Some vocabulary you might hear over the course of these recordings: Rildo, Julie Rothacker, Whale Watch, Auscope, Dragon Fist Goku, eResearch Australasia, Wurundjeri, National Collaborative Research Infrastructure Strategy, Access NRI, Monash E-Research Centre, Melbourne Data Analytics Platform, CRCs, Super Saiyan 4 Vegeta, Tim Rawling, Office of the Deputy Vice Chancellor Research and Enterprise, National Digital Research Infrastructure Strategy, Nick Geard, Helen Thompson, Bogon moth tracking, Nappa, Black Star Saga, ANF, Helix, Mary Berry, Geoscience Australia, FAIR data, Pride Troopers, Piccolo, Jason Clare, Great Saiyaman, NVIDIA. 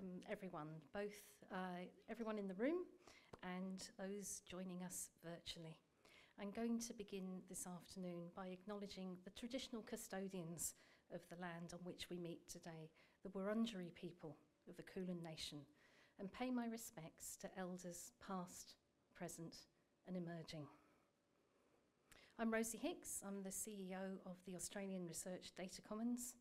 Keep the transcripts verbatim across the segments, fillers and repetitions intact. welcome everyone, both uh, everyone in the room and those joining us virtually. I'm going to begin this afternoon by acknowledging the traditional custodians of the land on which we meet today, the Wurundjeri people of the Kulin Nation, and pay my respects to elders past, present and emerging. I'm Rosie Hicks, I'm the C E O of the Australian Research Data Commons,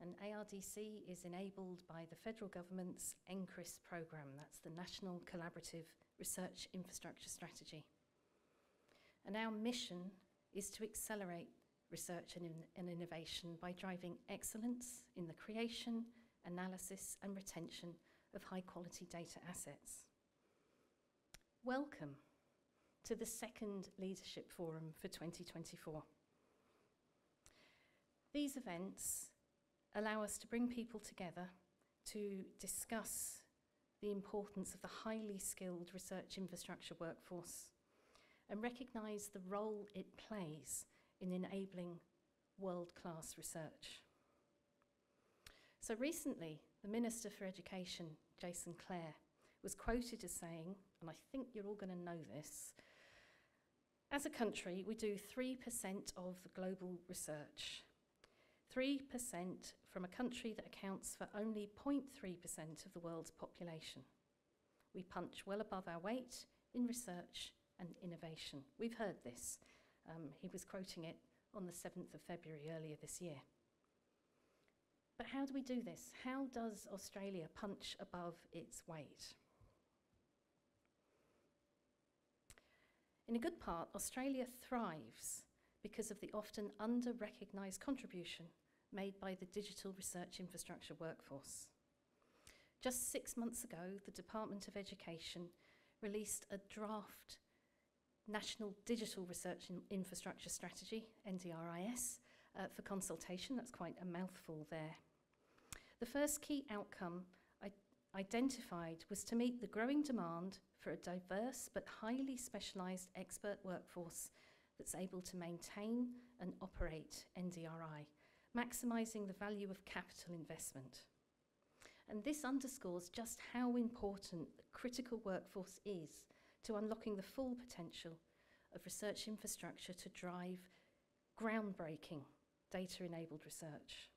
and A R D C is enabled by the federal government's N C R I S program, that's the National Collaborative Research Infrastructure Strategy. And our mission is to accelerate research and, in and innovation by driving excellence in the creation, analysis and retention of high quality data assets. Welcome to the second Leadership Forum for twenty twenty-four. These events allow us to bring people together to discuss the importance of the highly skilled research infrastructure workforce and recognise the role it plays in enabling world-class research. So recently, the Minister for Education, Jason Clare, was quoted as saying, and I think you're all going to know this, as a country, we do three percent of global research. three percent from a country that accounts for only zero point three percent of the world's population. We punch well above our weight in research and innovation. We've heard this. Um, he was quoting it on the seventh of February earlier this year. But how do we do this? How does Australia punch above its weight? In a good part, Australia thrives because of the often under-recognised contribution made by the digital research infrastructure workforce. Just six months ago, the Department of Education released a draft National Digital Research Infrastructure Strategy, N D R I S, uh, for consultation. That's quite a mouthful there. The first key outcome identified was to meet the growing demand for a diverse but highly specialised expert workforce that's able to maintain and operate N D R I, maximising the value of capital investment. And this underscores just how important the critical workforce is to unlocking the full potential of research infrastructure to drive groundbreaking data-enabled research.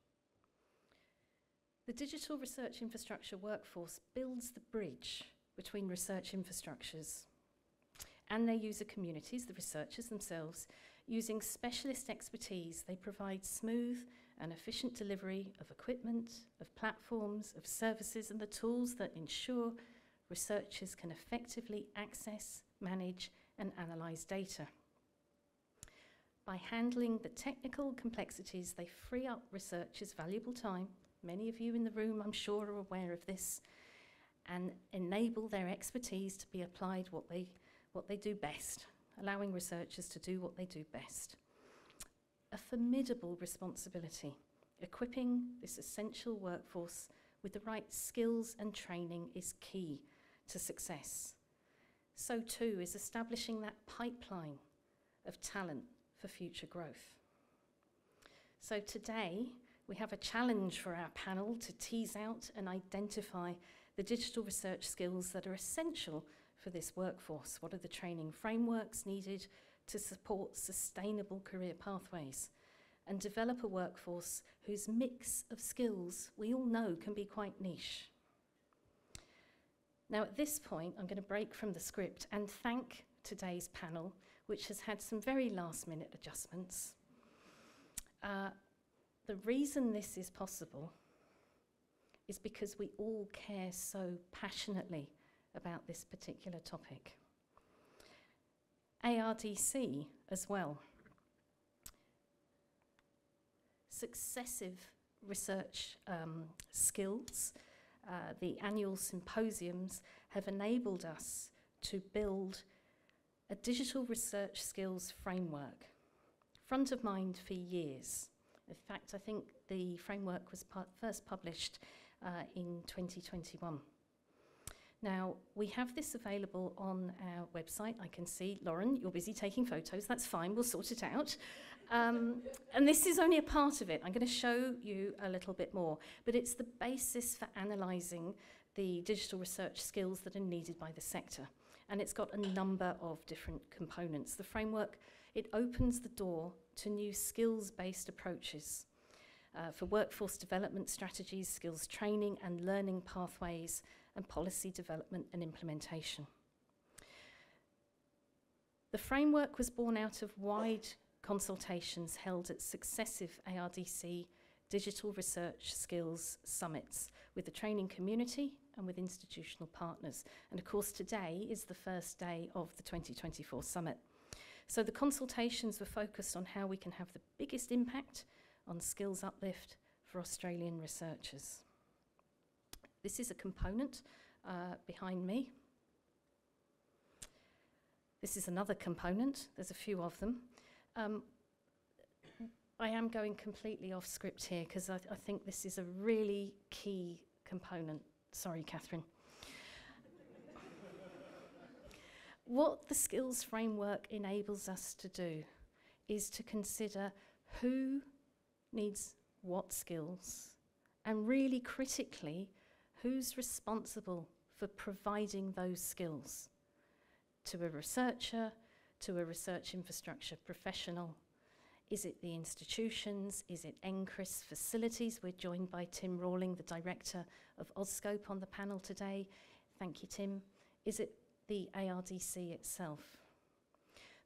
The digital research infrastructure workforce builds the bridge between research infrastructures and their user communities, the researchers themselves. Using specialist expertise, they provide smooth and efficient delivery of equipment, of platforms, of services, and the tools that ensure researchers can effectively access, manage, and analyse data. By handling the technical complexities, they free up researchers' valuable time. Many of you in the room, I'm sure, are aware of this, and enable their expertise to be applied what they what they do best, allowing researchers to do what they do best. A formidable responsibility, equipping this essential workforce with the right skills and training is key to success. So too is establishing that pipeline of talent for future growth. So today, we have a challenge for our panel to tease out and identify the digital research skills that are essential for this workforce. What are the training frameworks needed to support sustainable career pathways and develop a workforce whose mix of skills we all know can be quite niche? Now at this point, I'm going to break from the script and thank today's panel, which has had some very last minute adjustments. Uh, the reason this is possible is because we all care so passionately about this particular topic. A R D C as well. Successive research um, skills, uh, the annual symposiums have enabled us to build a digital research skills framework, front of mind for years. In fact, I think the framework was first published uh, in twenty twenty-one. Now, we have this available on our website. I can see, Lauren, you're busy taking photos. That's fine, we'll sort it out. Um, and this is only a part of it. I'm going to show you a little bit more. But it's the basis for analysing the digital research skills that are needed by the sector. And it's got a number of different components. The framework, it opens the door to new skills-based approaches uh, for workforce development strategies, skills training and learning pathways, and policy development and implementation. The framework was born out of wide consultations held at successive A R D C digital research skills summits with the training community and with institutional partners. And of course, today is the first day of the twenty twenty-four summit. So the consultations were focused on how we can have the biggest impact on skills uplift for Australian researchers. This is a component uh, behind me. This is another component. There's a few of them. Um, I am going completely off script here because I, th I think this is a really key component. Sorry, Catherine. What the skills framework enables us to do is to consider who needs what skills and really critically, who's responsible for providing those skills to a researcher, to a research infrastructure professional. Is it the institutions? Is it N C R I S facilities? We're joined by Tim Rawling, the director of Auscope, on the panel today. Thank you, Tim. Is it the A R D C itself?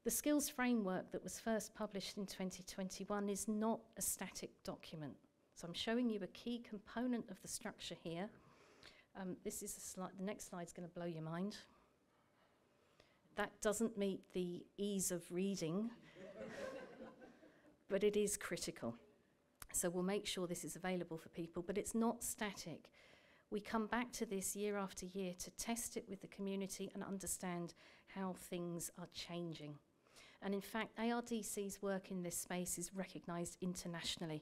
The skills framework that was first published in twenty twenty-one is not a static document. So I'm showing you a key component of the structure here. Um, this is a slide, the next slide's gonna blow your mind. That doesn't meet the ease of reading, but it is critical. So we'll make sure this is available for people, but it's not static. We come back to this year after year to test it with the community and understand how things are changing. And in fact, A R D C's work in this space is recognised internationally,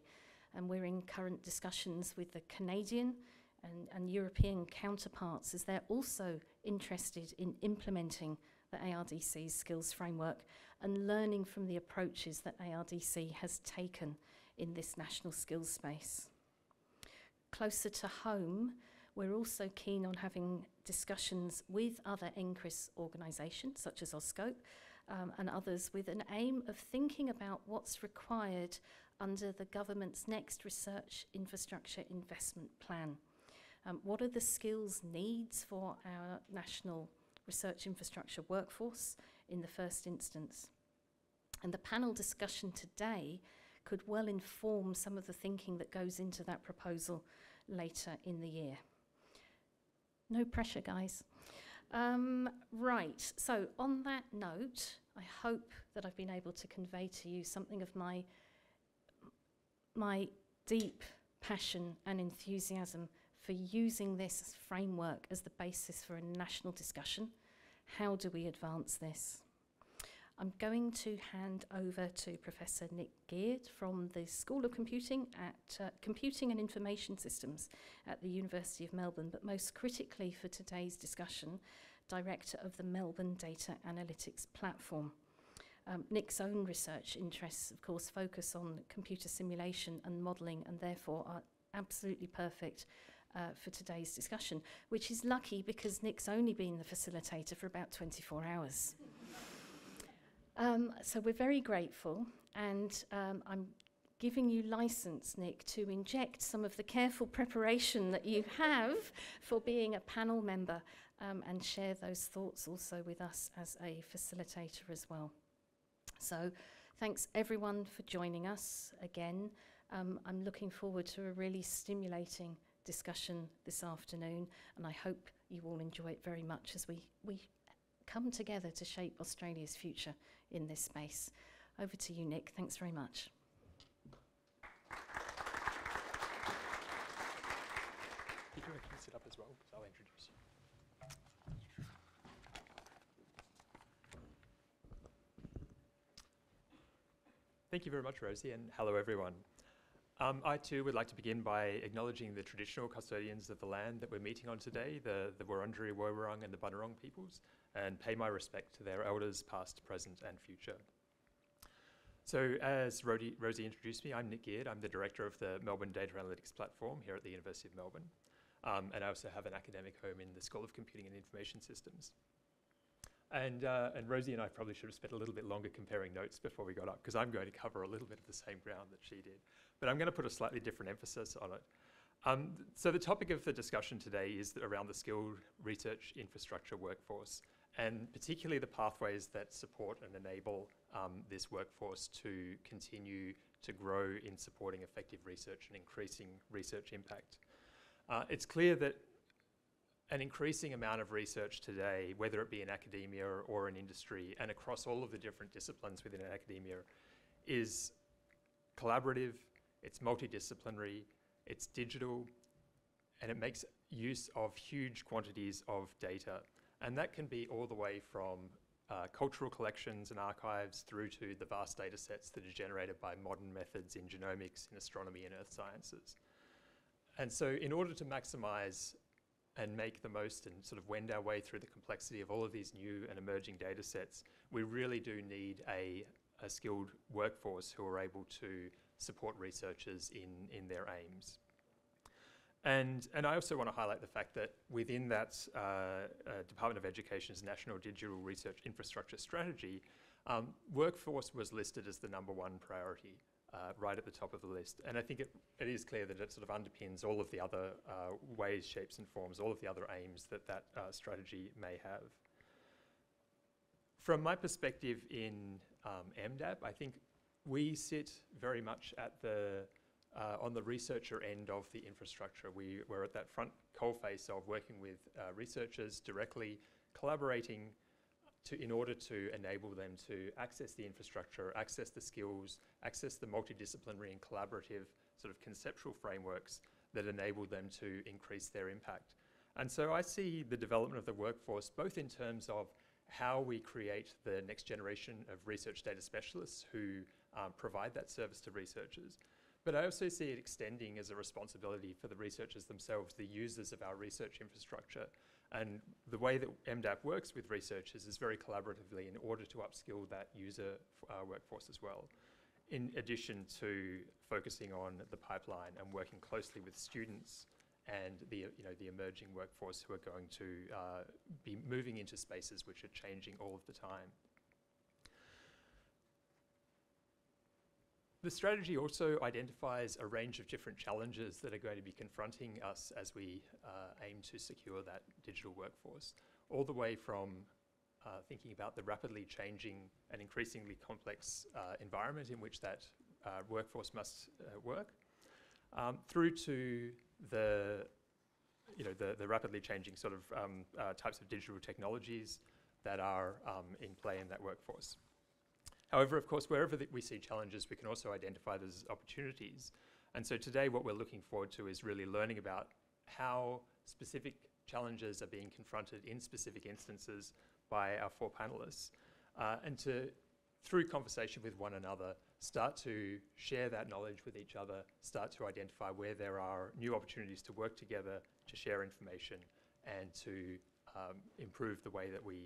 and we're in current discussions with the Canadian and, and European counterparts as they're also interested in implementing the A R D C's skills framework and learning from the approaches that A R D C has taken in this national skills space. Closer to home, we're also keen on having discussions with other N C R I S organisations, such as Auscope um, and others, with an aim of thinking about what's required under the government's next research infrastructure investment plan. Um, what are the skills needs for our national research infrastructure workforce in the first instance? And the panel discussion today could well inform some of the thinking that goes into that proposal later in the year. No pressure, guys. Um, right, so on that note, I hope that I've been able to convey to you something of my, my deep passion and enthusiasm for using this framework as the basis for a national discussion. How do we advance this? I'm going to hand over to Professor Nick Geard from the School of Computing at uh, Computing and Information Systems at the University of Melbourne, but most critically for today's discussion, Director of the Melbourne Data Analytics Platform. Um, Nick's own research interests, of course, focus on computer simulation and modelling, and therefore are absolutely perfect Uh, for today's discussion, which is lucky because Nick's only been the facilitator for about twenty-four hours. um, so we're very grateful, and um, I'm giving you license, Nick, to inject some of the careful preparation that you have for being a panel member um, and share those thoughts also with us as a facilitator as well. So thanks everyone for joining us again. Um, I'm looking forward to a really stimulating discussion this afternoon, and I hope you all enjoy it very much as we, we come together to shape Australia's future in this space. Over to you, Nick. Thanks very much. If you can sit up as well, because I'll introduce you. Thank you very much, Rosie, and hello, everyone. Um, I too would like to begin by acknowledging the traditional custodians of the land that we're meeting on today, the, the Wurundjeri, Woiwurrung and the Bunurong peoples, and pay my respect to their elders past, present and future. So as Rosie, Rosie introduced me, I'm Nick Geard. I'm the director of the Melbourne Data Analytics Platform here at the University of Melbourne. Um, and I also have an academic home in the School of Computing and Information Systems. And, uh, and Rosie and I probably should have spent a little bit longer comparing notes before we got up, because I'm going to cover a little bit of the same ground that she did. But I'm going to put a slightly different emphasis on it. Um, th so the topic of the discussion today is around the skilled research infrastructure workforce, and particularly the pathways that support and enable um, this workforce to continue to grow in supporting effective research and increasing research impact. Uh, it's clear that an increasing amount of research today, whether it be in academia or in industry, and across all of the different disciplines within academia, is collaborative, it's multidisciplinary, it's digital, and it makes use of huge quantities of data. And that can be all the way from uh, cultural collections and archives through to the vast data sets that are generated by modern methods in genomics, in astronomy, and earth sciences. And so in order to maximize and make the most and sort of wend our way through the complexity of all of these new and emerging data sets, we really do need a, a skilled workforce who are able to support researchers in, in their aims. And, and I also want to highlight the fact that within that uh, uh, Department of Education's National Digital Research Infrastructure Strategy, um, workforce was listed as the number one priority, uh, right at the top of the list. And I think it, it is clear that it sort of underpins all of the other uh, ways, shapes and forms, all of the other aims that that uh, strategy may have. From my perspective in um, M DAP, I think we sit very much at the Uh, on the researcher end of the infrastructure. We were at that front coalface of working with uh, researchers directly, collaborating to, in order to enable them to access the infrastructure, access the skills, access the multidisciplinary and collaborative sort of conceptual frameworks that enable them to increase their impact. And so I see the development of the workforce both in terms of how we create the next generation of research data specialists who um, provide that service to researchers. But I also see it extending as a responsibility for the researchers themselves, the users of our research infrastructure. And the way that M DAP works with researchers is very collaboratively in order to upskill that user uh, workforce as well, in addition to focusing on the pipeline and working closely with students and the, you know, the emerging workforce who are going to uh, be moving into spaces which are changing all of the time. The strategy also identifies a range of different challenges that are going to be confronting us as we uh, aim to secure that digital workforce, all the way from uh, thinking about the rapidly changing and increasingly complex uh, environment in which that uh, workforce must uh, work, um, through to the, you know, the, the rapidly changing sort of um, uh, types of digital technologies that are um, in play in that workforce. However, of course, wherever that we see challenges, we can also identify those as opportunities. And so today what we're looking forward to is really learning about how specific challenges are being confronted in specific instances by our four panelists. Uh, and to, through conversation with one another, start to share that knowledge with each other, start to identify where there are new opportunities to work together, to share information, and to um, improve the way that we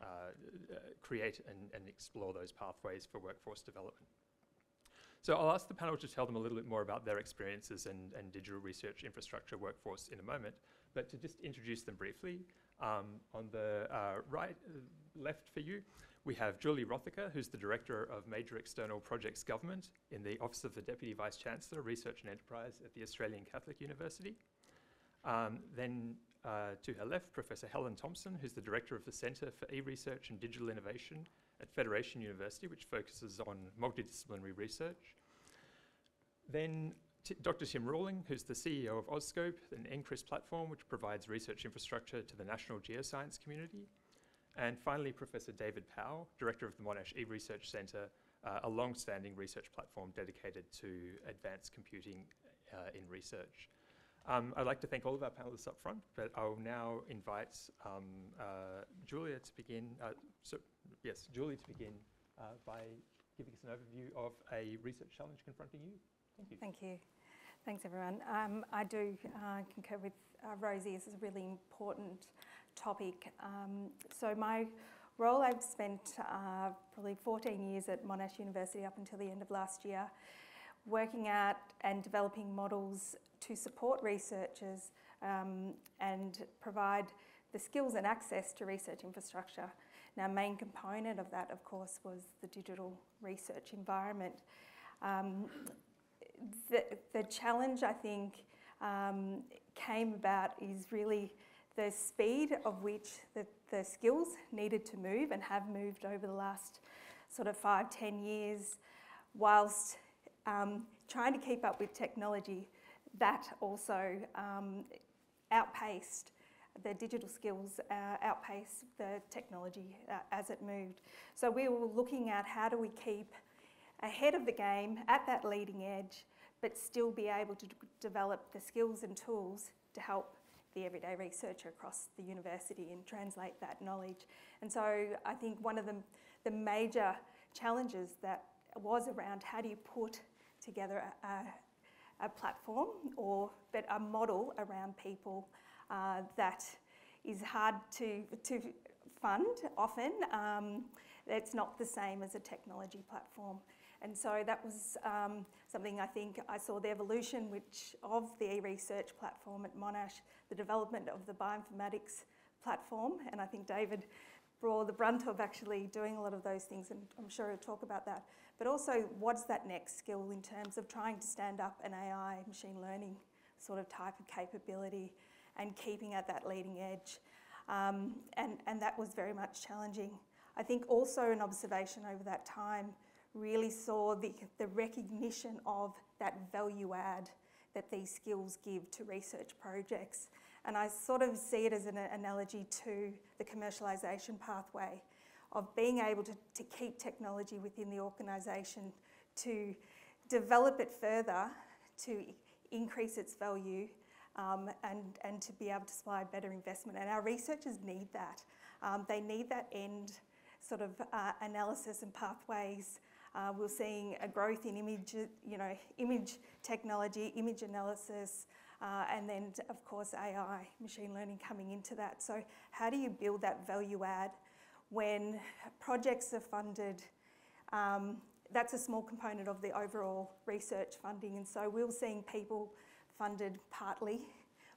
Uh, uh, create and, and explore those pathways for workforce development. So I'll ask the panel to tell them a little bit more about their experiences and, and digital research infrastructure workforce in a moment, but to just introduce them briefly, um, on the uh, right, uh, left for you, we have Julie Rothacker, who's the Director of Major External Projects Government in the Office of the Deputy Vice Chancellor Research and Enterprise at the Australian Catholic University. Um, then Uh, to her left, Professor Helen Thompson, who's the Director of the Centre for E-Research and Digital Innovation at Federation University, which focuses on multidisciplinary research. Then T Doctor Tim Rawling, who's the C E O of Auscope, an N C R I S platform which provides research infrastructure to the national geoscience community. And finally, Professor David Powell, Director of the Monash E-Research Centre, uh, a long-standing research platform dedicated to advanced computing uh, in research. Um, I'd like to thank all of our panelists up front, but I'll now invite um, uh, Julia to begin, uh, so, yes, Julie to begin uh, by giving us an overview of a research challenge confronting you. Thank you. Thank you. Thanks, everyone. Um, I do uh, concur with uh, Rosie. This is a really important topic. Um, so my role, I've spent uh, probably fourteen years at Monash University up until the end of last year, working at and developing models to support researchers um, and provide the skills and access to research infrastructure. Now, main component of that, of course, was the digital research environment. Um, the, the challenge, I think, um, came about is really the speed of which the, the skills needed to move and have moved over the last sort of five, ten years, whilst um, trying to keep up with technology, that also um, outpaced the digital skills, uh, outpaced the technology uh, as it moved. So we were looking at how do we keep ahead of the game at that leading edge, but still be able to develop the skills and tools to help the everyday researcher across the university and translate that knowledge. And so I think one of the, the major challenges that was around how do you put together a, a platform or but a model around people uh, that is hard to, to fund often. Um, it's not the same as a technology platform. And so that was um, something I think I saw the evolution which of the e-research platform at Monash, the development of the bioinformatics platform, and I think David bore the brunt of actually doing a lot of those things, and I'm sure he'll talk about that. But also, what's that next skill in terms of trying to stand up an A I, machine learning sort of type of capability and keeping at that leading edge? Um, and, and that was very much challenging. I think also an observation over that time really saw the, the recognition of that value add that these skills give to research projects. And I sort of see it as an analogy to the commercialisation pathway of being able to, to keep technology within the organisation, to develop it further, to increase its value, um, and, and to be able to supply better investment. And our researchers need that. Um, they need that end sort of uh, analysis and pathways. Uh, we're seeing a growth in image, you know, image technology, image analysis, uh, and then, of course, A I, machine learning coming into that. So how do you build that value add when projects are funded? Um, that's a small component of the overall research funding. And so we're seeing people funded partly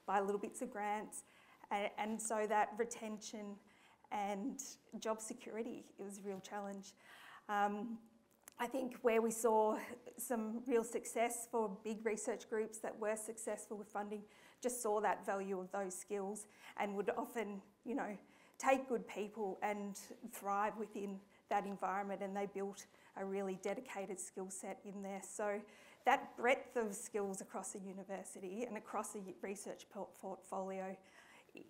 by little bits of grants. And, and so that retention and job security is a real challenge. Um, I think where we saw some real success for big research groups that were successful with funding just saw that value of those skills and would often, you know, take good people and thrive within that environment, and they built a really dedicated skill set in there. So that breadth of skills across a university and across a research portfolio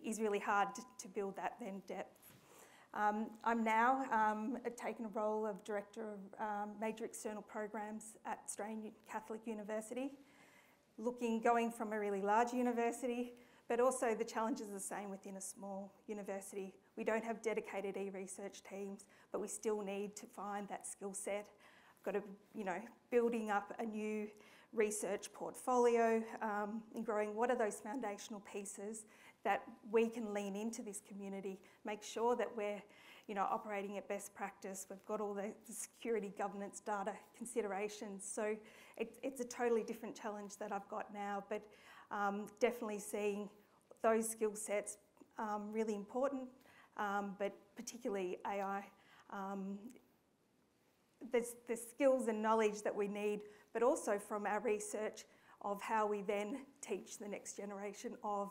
is really hard to, to build that then depth. Um, I'm now um, taking a role of Director of um, Major External Programs at Australian Catholic University, looking, going from a really large university, but also the challenges are the same within a small university. We don't have dedicated e-research teams, but we still need to find that skill set. I've got to, you know, building up a new research portfolio um, and growing what are those foundational pieces that we can lean into this community, make sure that we're, you know, operating at best practice. We've got all the security, governance, data considerations. So it, it's a totally different challenge that I've got now, but um, definitely seeing those skill sets um, really important, um, but particularly A I. Um, there's the skills and knowledge that we need, but also from our research of how we then teach the next generation of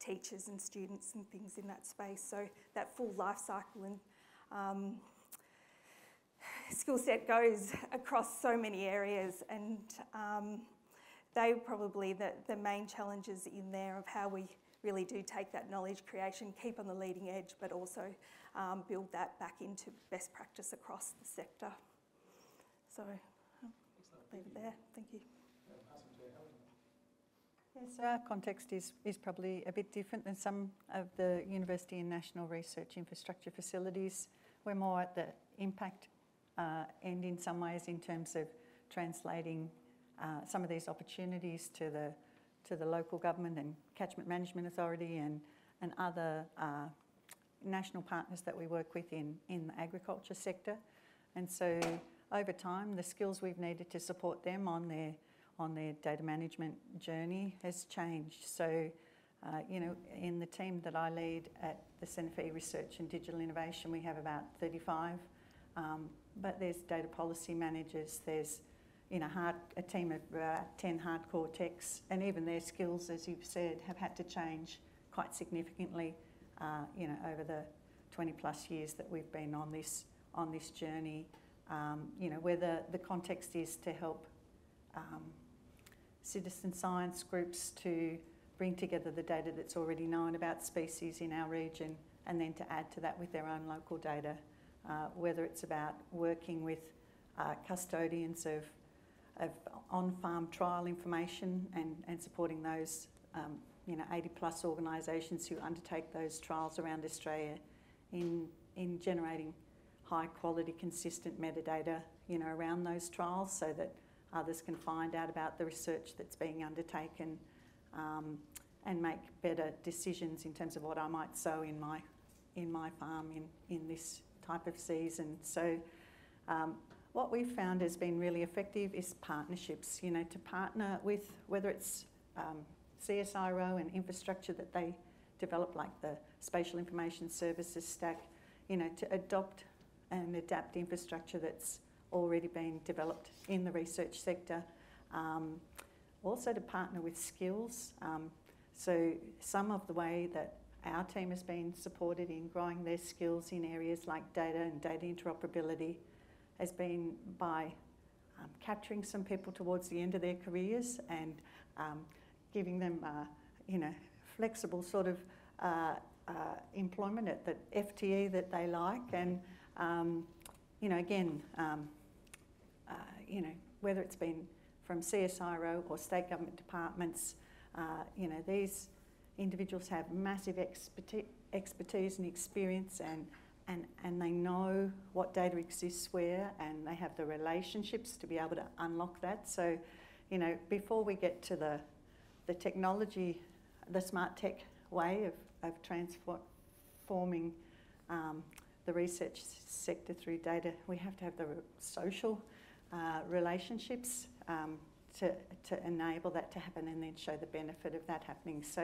teachers and students and things in that space. So that full life cycle and um, skill set goes across so many areas, and um, they were probably the, the main challenges in there of how we really do take that knowledge creation, keep on the leading edge, but also um, build that back into best practice across the sector. So I'll leave it there. Thank you. So our context is, is probably a bit different than some of the university and national research infrastructure facilities. We're more at the impact uh, end in some ways in terms of translating uh, some of these opportunities to the, to the local government and catchment management authority and, and other uh, national partners that we work with in, in the agriculture sector. And so over time, the skills we've needed to support them on their on their data management journey has changed. So Uh, you know, in the team that I lead at the Centre for E-Research and Digital Innovation, we have about thirty-five, um, but there's data policy managers, there's you know, hard, a team of about ten hardcore techs, and even their skills, as you've said, have had to change quite significantly, uh, you know, over the twenty plus years that we've been on this, on this journey, um, you know, where the, the context is to help um, citizen science groups to bring together the data that's already known about species in our region, and then to add to that with their own local data, uh, whether it's about working with uh, custodians of, of on-farm trial information and, and supporting those um, you know, eighty plus organisations who undertake those trials around Australia in, in generating high quality, consistent metadata you know, around those trials so that others can find out about the research that's being undertaken, Um, and make better decisions in terms of what I might sow in my in my farm in, in this type of season. So um, what we've found has been really effective is partnerships, you know, to partner with, whether it's um, C S I R O and infrastructure that they develop, like the Spatial Information Services Stack, you know, to adopt and adapt infrastructure that's already been developed in the research sector. Um, Also to partner with skills. Um, so some of the way that our team has been supported in growing their skills in areas like data and data interoperability has been by um, capturing some people towards the end of their careers and um, giving them, uh, you know, flexible sort of uh, uh, employment at the F T E that they like. And, um, you know, again, um, uh, you know, whether it's been from C S I R O or state government departments, uh, you know, these individuals have massive experti expertise and experience, and, and, and they know what data exists where, and they have the relationships to be able to unlock that. So, you know, before we get to the, the technology, the smart tech way of, of transforming um, the research sector through data, we have to have the social uh, relationships Um, to, to enable that to happen, and then show the benefit of that happening. So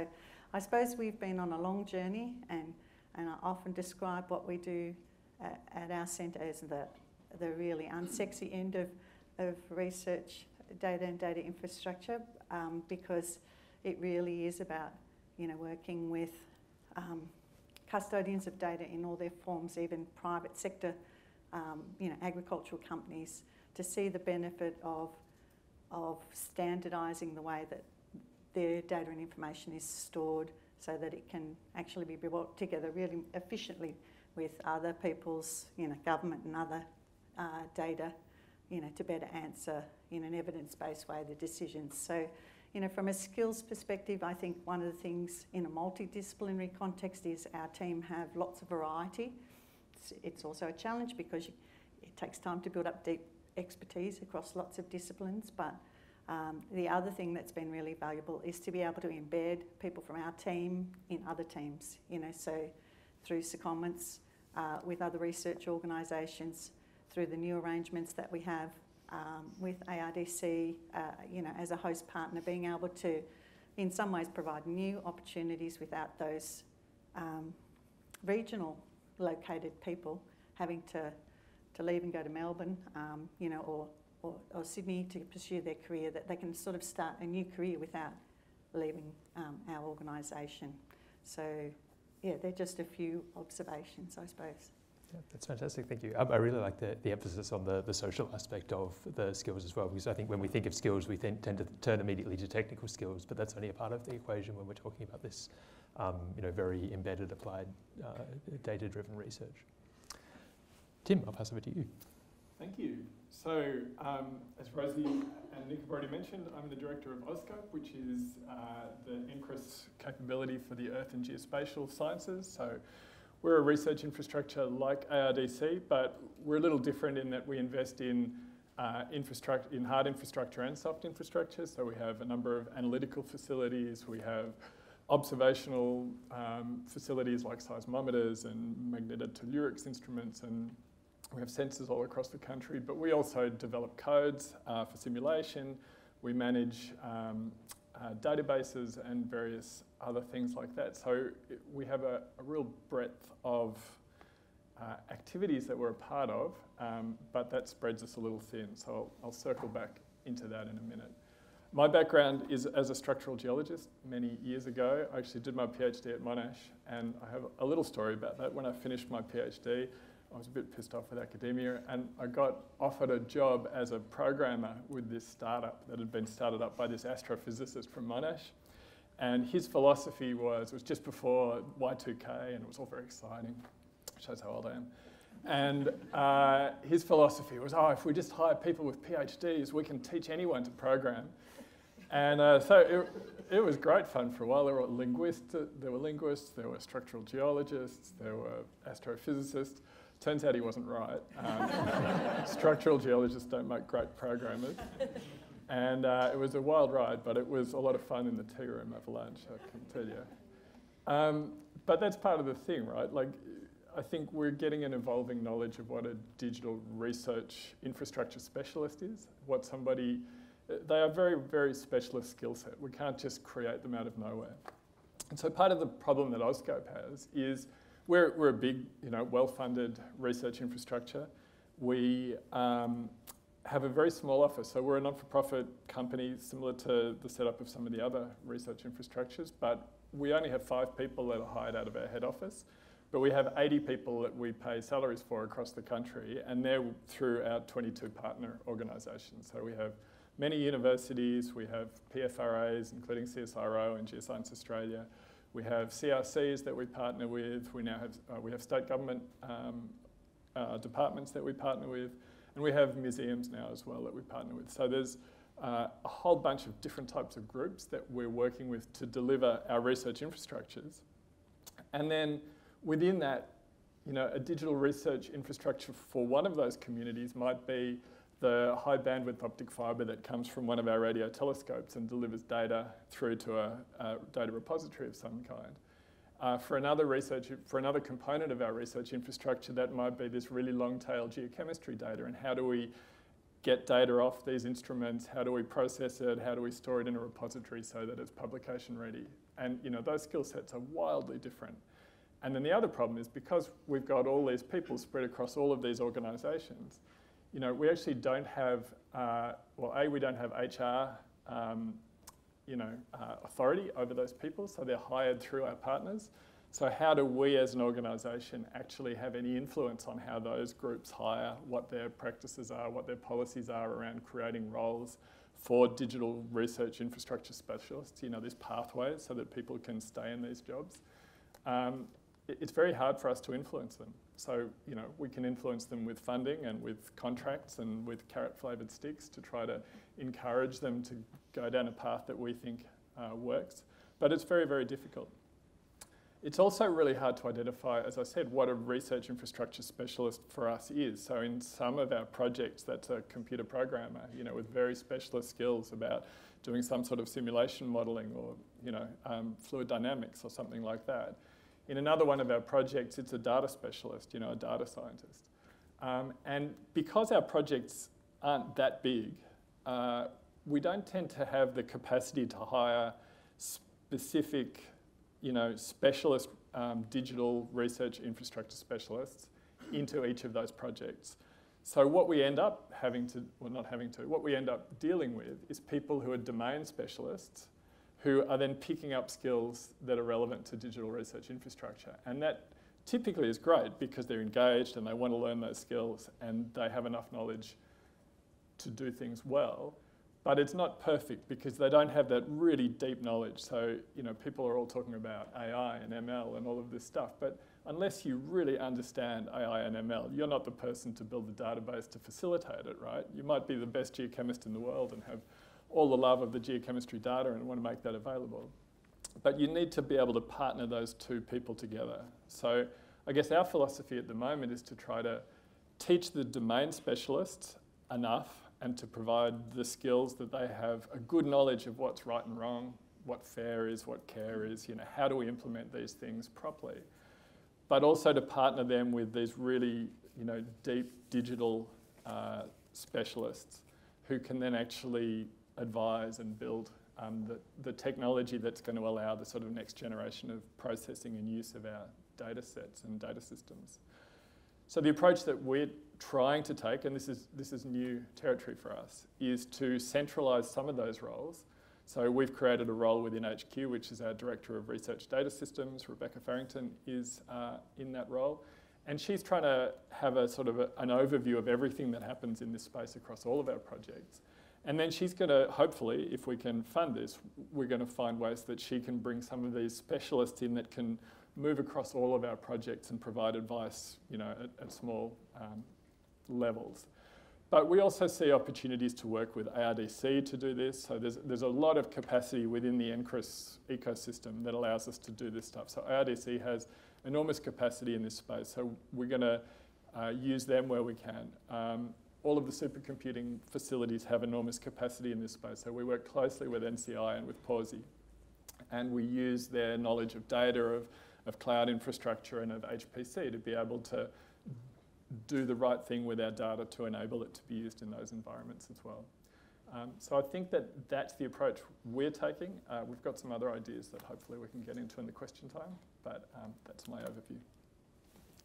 I suppose we've been on a long journey, and, and I often describe what we do at, at our centre as the, the really unsexy end of, of research data and data infrastructure, um, because it really is about, you know, working with um, custodians of data in all their forms, even private sector, um, you know, agricultural companies, to see the benefit of of standardising the way that their data and information is stored so that it can actually be brought together really efficiently with other people's, you know, government and other uh, data, you know, to better answer in an evidence-based way the decisions. So, you know, from a skills perspective, I think one of the things in a multidisciplinary context is our team have lots of variety. It's, it's also a challenge because it takes time to build up deep expertise across lots of disciplines, but um, the other thing that's been really valuable is to be able to embed people from our team in other teams, you know, so through secondments uh, with other research organisations, through the new arrangements that we have um, with A R D C, uh, you know, as a host partner, being able to in some ways provide new opportunities without those um, regional located people having to to leave and go to Melbourne, um, you know, or, or, or Sydney to pursue their career, that they can sort of start a new career without leaving um, our organisation. So, yeah, they're just a few observations, I suppose. Yeah, that's fantastic, thank you. I, I really like the, the emphasis on the, the social aspect of the skills as well, because I think when we think of skills, we tend to turn immediately to technical skills, but that's only a part of the equation when we're talking about this, um, you know, very embedded, applied, uh, data-driven research. Tim, I'll pass over to you. Thank you. So, um, as Rosie and Nick have already mentioned, I'm the director of Auscope, which is uh, the INCRIS capability for the Earth and Geospatial Sciences. So, we're a research infrastructure like A R D C, but we're a little different in that we invest in uh, infrastructure, in hard infrastructure and soft infrastructure. So, we have a number of analytical facilities. We have observational um, facilities like seismometers and magnetotellurics instruments, and we have sensors all across the country, but we also develop codes uh, for simulation. We manage um, uh, databases and various other things like that. So it, we have a, a real breadth of uh, activities that we're a part of, um, but that spreads us a little thin. So I'll, I'll circle back into that in a minute. My background is as a structural geologist many years ago. I actually did my PhD at Monash, and I have a little story about that. When I finished my PhD, I was a bit pissed off with academia, and I got offered a job as a programmer with this startup that had been started up by this astrophysicist from Monash. And his philosophy was, it was just before Y two K, and it was all very exciting. Shows how old I am. And uh, his philosophy was, oh, if we just hire people with PhDs, we can teach anyone to program. And uh, so it, it was great fun for a while. There were linguists, there were linguists, there were structural geologists, there were astrophysicists. Turns out he wasn't right. Um, structural geologists don't make great programmers. And uh, it was a wild ride, but it was a lot of fun in the tea room over lunch, I can tell you. Um, but that's part of the thing, right? Like, I think we're getting an evolving knowledge of what a digital research infrastructure specialist is, what somebody... They are very, very specialist skill set. We can't just create them out of nowhere. And so part of the problem that Auscope has is we're, we're a big, you know, well-funded research infrastructure. We um, have a very small office. So we're a non-for-profit company similar to the setup of some of the other research infrastructures, but we only have five people that are hired out of our head office. But we have eighty people that we pay salaries for across the country, and they're through our twenty-two partner organisations. So we have many universities, we have P F R As, including C S I R O and Geoscience Australia. We have C R Cs that we partner with. We now have, uh, we have state government um, uh, departments that we partner with. And we have museums now as well that we partner with. So there's uh, a whole bunch of different types of groups that we're working with to deliver our research infrastructures. And then within that, you know, a digital research infrastructure for one of those communities might be the high bandwidth optic fibre that comes from one of our radio telescopes and delivers data through to a, a data repository of some kind. Uh, for another research, for another component of our research infrastructure, that might be this really long-tail geochemistry data, and how do we get data off these instruments? How do we process it? How do we store it in a repository so that it's publication ready? And you know, those skill sets are wildly different. And then the other problem is because we've got all these people spread across all of these organisations. You know, we actually don't have, uh, well, A, we don't have H R, um, you know, uh, authority over those people, so they're hired through our partners. So how do we as an organisation actually have any influence on how those groups hire, what their practices are, what their policies are around creating roles for digital research infrastructure specialists, you know, these pathways so that people can stay in these jobs? Um, it's very hard for us to influence them. So, you know, we can influence them with funding and with contracts and with carrot-flavoured sticks to try to encourage them to go down a path that we think uh, works. But it's very, very difficult. It's also really hard to identify, as I said, what a research infrastructure specialist for us is. So in some of our projects, that's a computer programmer, you know, with very specialist skills about doing some sort of simulation modelling or, you know, um, fluid dynamics or something like that. In another one of our projects, it's a data specialist, you know, a data scientist. Um, and because our projects aren't that big, uh, we don't tend to have the capacity to hire specific, you know, specialist um, digital research infrastructure specialists into each of those projects. So what we end up having to, well, not having to, what we end up dealing with is people who are domain specialists who are then picking up skills that are relevant to digital research infrastructure. And that typically is great because they're engaged and they want to learn those skills and they have enough knowledge to do things well. But it's not perfect because they don't have that really deep knowledge. So, you know, people are all talking about A I and M L and all of this stuff. But unless you really understand A I and M L, you're not the person to build the database to facilitate it, right? You might be the best geochemist in the world and have all the love of the geochemistry data and want to make that available. But you need to be able to partner those two people together. So I guess our philosophy at the moment is to try to teach the domain specialists enough and to provide the skills that they have a good knowledge of what's right and wrong, what fair is, what care is, you know, how do we implement these things properly. But also to partner them with these really, you know, deep digital uh, specialists who can then actually advise and build um, the, the technology that's going to allow the sort of next generation of processing and use of our data sets and data systems. So the approach that we're trying to take, and this is, this is new territory for us, is to centralise some of those roles. So we've created a role within H Q, which is our Director of Research Data Systems. Rebecca Farrington is uh, in that role. And she's trying to have a sort of a, an overview of everything that happens in this space across all of our projects. And then she's going to, hopefully, if we can fund this, we're going to find ways that she can bring some of these specialists in that can move across all of our projects and provide advice, you know, at, at small um, levels. But we also see opportunities to work with A R D C to do this. So there's, there's a lot of capacity within the N C R I S ecosystem that allows us to do this stuff. So A R D C has enormous capacity in this space. So we're going to uh, use them where we can. Um, all of the supercomputing facilities have enormous capacity in this space. So we work closely with N C I and with P A U S I. And we use their knowledge of data, of of cloud infrastructure and of H P C to be able to do the right thing with our data to enable it to be used in those environments as well. Um, so I think that that's the approach we're taking. Uh, we've got some other ideas that hopefully we can get into in the question time, but um, that's my overview.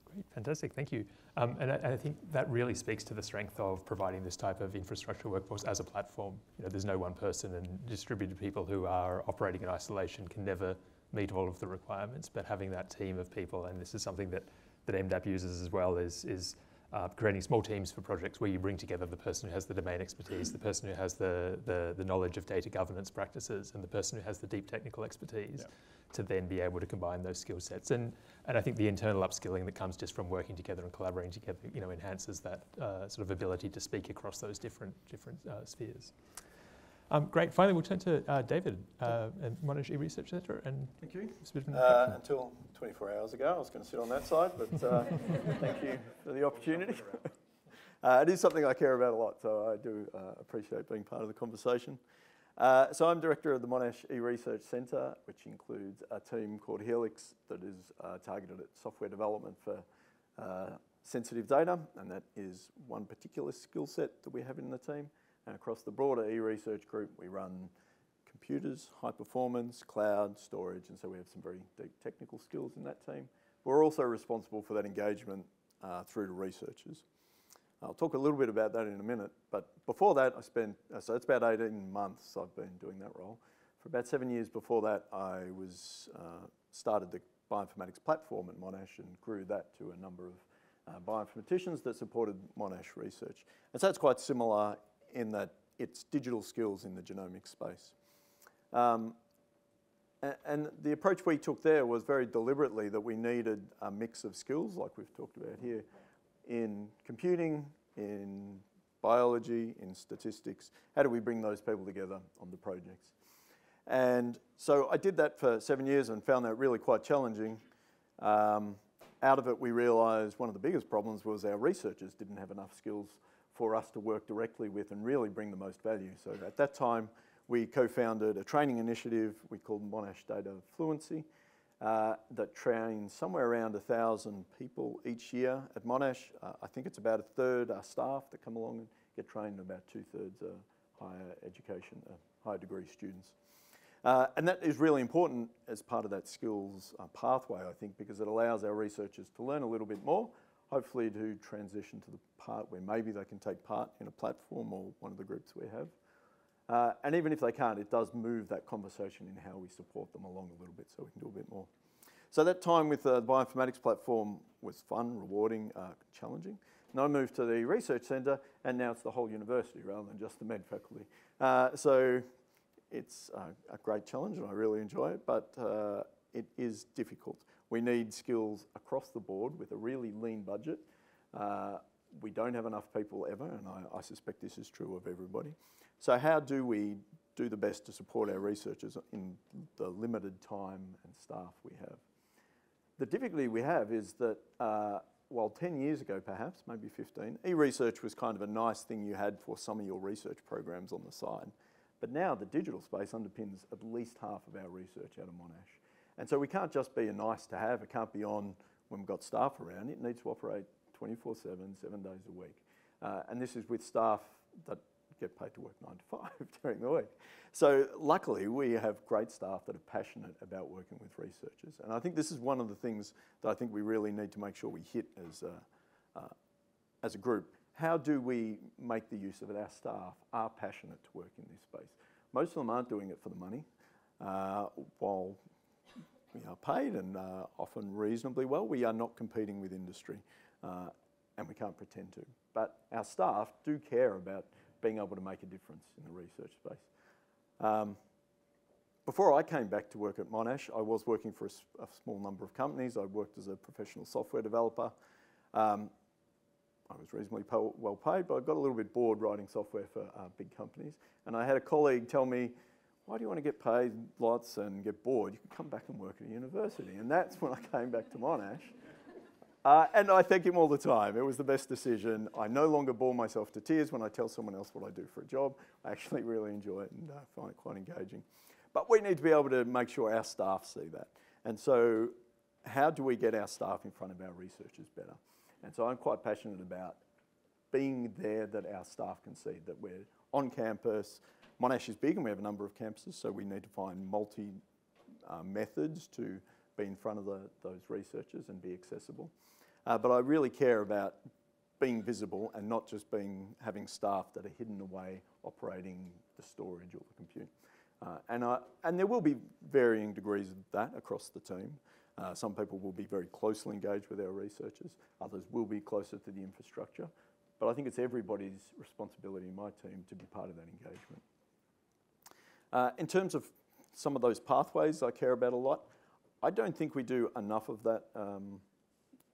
Great, fantastic, thank you. Um, and I, I think that really speaks to the strength of providing this type of infrastructure workforce as a platform. You know, there's no one person, and distributed people who are operating in isolation can never meet all of the requirements, but having that team of people, and this is something that, that M DAP uses as well, is, is uh, creating small teams for projects where you bring together the person who has the domain expertise, the person who has the, the, the knowledge of data governance practices, and the person who has the deep technical expertise, yeah, to then be able to combine those skill sets. And, and I think the internal upskilling that comes just from working together and collaborating together, you know, enhances that uh, sort of ability to speak across those different, different uh, spheres. Um, great. Finally, we'll turn to uh, David uh, at Monash E-Research Centre. And thank you. Uh, until twenty-four hours ago, I was going to sit on that side, but uh, thank you for the opportunity. uh, it is something I care about a lot, so I do uh, appreciate being part of the conversation. Uh, so I'm Director of the Monash E-Research Centre, which includes a team called Helix that is uh, targeted at software development for uh, sensitive data, and that is one particular skill set that we have in the team. And across the broader e-research group, we run computers, high performance, cloud, storage, and so we have some very deep technical skills in that team. We're also responsible for that engagement uh, through to researchers. I'll talk a little bit about that in a minute, but before that, I spent, uh, so it's about eighteen months I've been doing that role. For about seven years before that, I was uh, started the bioinformatics platform at Monash and grew that to a number of uh, bioinformaticians that supported Monash research. And so it's quite similar in that it's digital skills in the genomic space. Um, and the approach we took there was very deliberately that we needed a mix of skills, like we've talked about here, in computing, in biology, in statistics. How do we bring those people together on the projects? And so I did that for seven years and found that really quite challenging. Um, out of it, we realized one of the biggest problems was our researchers didn't have enough skills for us to work directly with and really bring the most value. So at that time, we co-founded a training initiative we called Monash Data Fluency uh, that trains somewhere around one thousand people each year at Monash. Uh, I think it's about a third our staff that come along and get trained, and about two-thirds are higher education, uh, higher degree students. Uh, and that is really important as part of that skills uh, pathway, I think, because it allows our researchers to learn a little bit more, hopefully to transition to the part where maybe they can take part in a platform or one of the groups we have. Uh, and even if they can't, it does move that conversation in how we support them along a little bit so we can do a bit more. So that time with the bioinformatics platform was fun, rewarding, uh, challenging. And I moved to the research centre, and now it's the whole university rather than just the med faculty. Uh, so it's uh, a great challenge and I really enjoy it, but uh, it is difficult. We need skills across the board with a really lean budget. Uh, we don't have enough people ever, and I, I suspect this is true of everybody. So how do we do the best to support our researchers in the limited time and staff we have? The difficulty we have is that uh, while ten years ago perhaps, maybe fifteen, e-research was kind of a nice thing you had for some of your research programs on the side. But now the digital space underpins at least half of our research out of Monash. And so we can't just be a nice to have, it can't be on when we've got staff around, it needs to operate twenty-four seven, seven days a week. Uh, and this is with staff that get paid to work nine to five during the week. So luckily, we have great staff that are passionate about working with researchers. And I think this is one of the things that I think we really need to make sure we hit as a, uh, as a group. How do we make the use of it? Our staff are passionate to work in this space. Most of them aren't doing it for the money, uh, while we are paid and uh, often reasonably well. We are not competing with industry, uh, and we can't pretend to. But our staff do care about being able to make a difference in the research space. Um, before I came back to work at Monash, I was working for a, a small number of companies. I worked as a professional software developer. Um, I was reasonably well paid, but I got a little bit bored writing software for uh, big companies. And I had a colleague tell me, why do you want to get paid lots and get bored? You can come back and work at a university. And that's when I came back to Monash. Uh, and I thank him all the time. It was the best decision. I no longer bore myself to tears when I tell someone else what I do for a job. I actually really enjoy it and uh, find it quite engaging. But we need to be able to make sure our staff see that. And so how do we get our staff in front of our researchers better? And so I'm quite passionate about being there, that our staff can see that we're on campus. Monash is big and we have a number of campuses, so we need to find multi uh, methods to be in front of the, those researchers and be accessible. Uh, but I really care about being visible and not just being having staff that are hidden away operating the storage or the compute. Uh, and, I, and there will be varying degrees of that across the team. Uh, some people will be very closely engaged with our researchers, others will be closer to the infrastructure, but I think it's everybody's responsibility in my team to be part of that engagement. Uh, in terms of some of those pathways I care about a lot, I don't think we do enough of that um,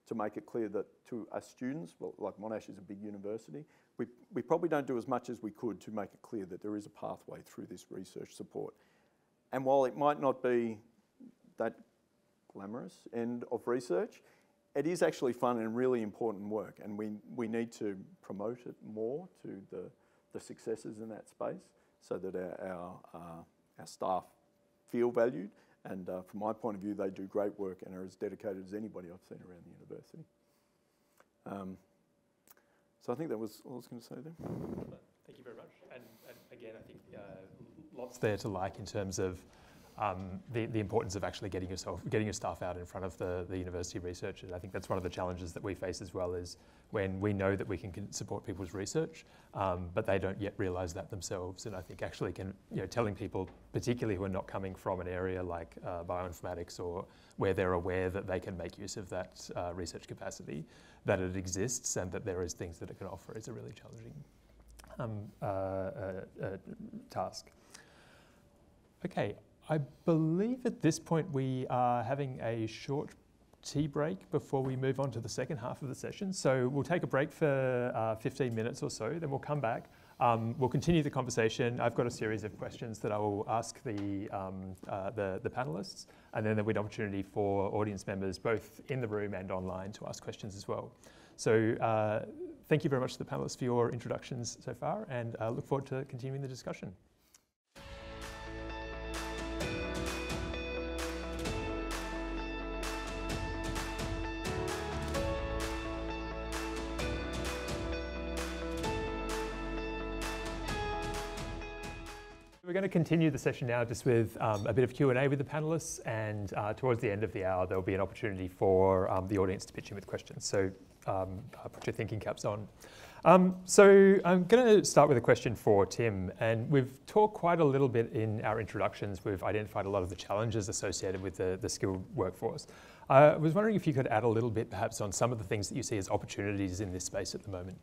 to make it clear that to our students, well, like Monash is a big university, we, we probably don't do as much as we could to make it clear that there is a pathway through this research support. And while it might not be that glamorous end of research, it is actually fun and really important work, and we, we need to promote it more to the, the successes in that space so that our, our, uh, our staff feel valued, and uh, from my point of view they do great work and are as dedicated as anybody I've seen around the university. Um, so I think that was all I was going to say there. Thank you very much, and, and again I think uh, lots there to like in terms of Um, the, the importance of actually getting yourself, getting your staff out in front of the, the university researchers. I think that's one of the challenges that we face as well, is when we know that we can support people's research, um, but they don't yet realise that themselves. And I think actually can, you know, telling people, particularly who are not coming from an area like uh, bioinformatics, or where they're aware that they can make use of that uh, research capacity, that it exists and that there is things that it can offer, is a really challenging um, uh, uh, uh, task. Okay. I believe at this point we are having a short tea break before we move on to the second half of the session. So we'll take a break for uh, fifteen minutes or so, then we'll come back. Um, we'll continue the conversation. I've got a series of questions that I will ask the, um, uh, the, the panellists, and then there'll be an opportunity for audience members both in the room and online to ask questions as well. So uh, thank you very much to the panellists for your introductions so far, and I look forward to continuing the discussion. We're going to continue the session now just with um, a bit of Q and A with the panellists, and uh, towards the end of the hour there'll be an opportunity for um, the audience to pitch in with questions. So um, put your thinking caps on. Um, so I'm going to start with a question for Tim, and we've talked quite a little bit in our introductions. We've identified a lot of the challenges associated with the, the skilled workforce. Uh, I was wondering if you could add a little bit perhaps on some of the things that you see as opportunities in this space at the moment.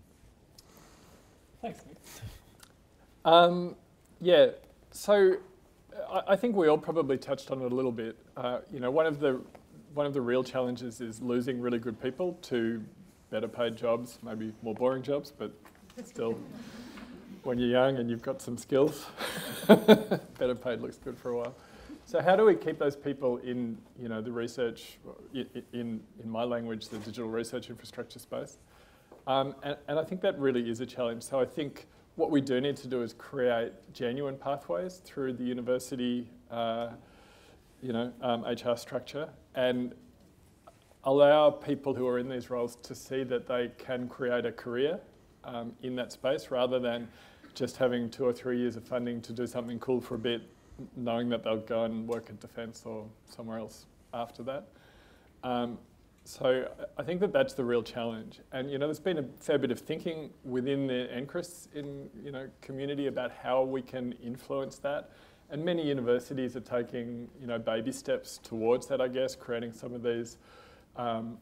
Thanks, Nick. Um, yeah. So, I think we all probably touched on it a little bit. Uh, you know, one of the one of the real challenges is losing really good people to better paid jobs, maybe more boring jobs, but still, when you're young and you've got some skills, better paid looks good for a while. So, how do we keep those people in, you know, the research, in in my language, the digital research infrastructure space? Um, and, and I think that really is a challenge. So, I think. What we do need to do is create genuine pathways through the university, uh, you know, um, H R structure, and allow people who are in these roles to see that they can create a career um, in that space, rather than just having two or three years of funding to do something cool for a bit, knowing that they'll go and work at Defence or somewhere else after that. Um, so I think that that's the real challenge. And, you know, there's been a fair bit of thinking within the NCRIS in, you know, community about how we can influence that. And many universities are taking, you know, baby steps towards that, I guess, creating some of these, um,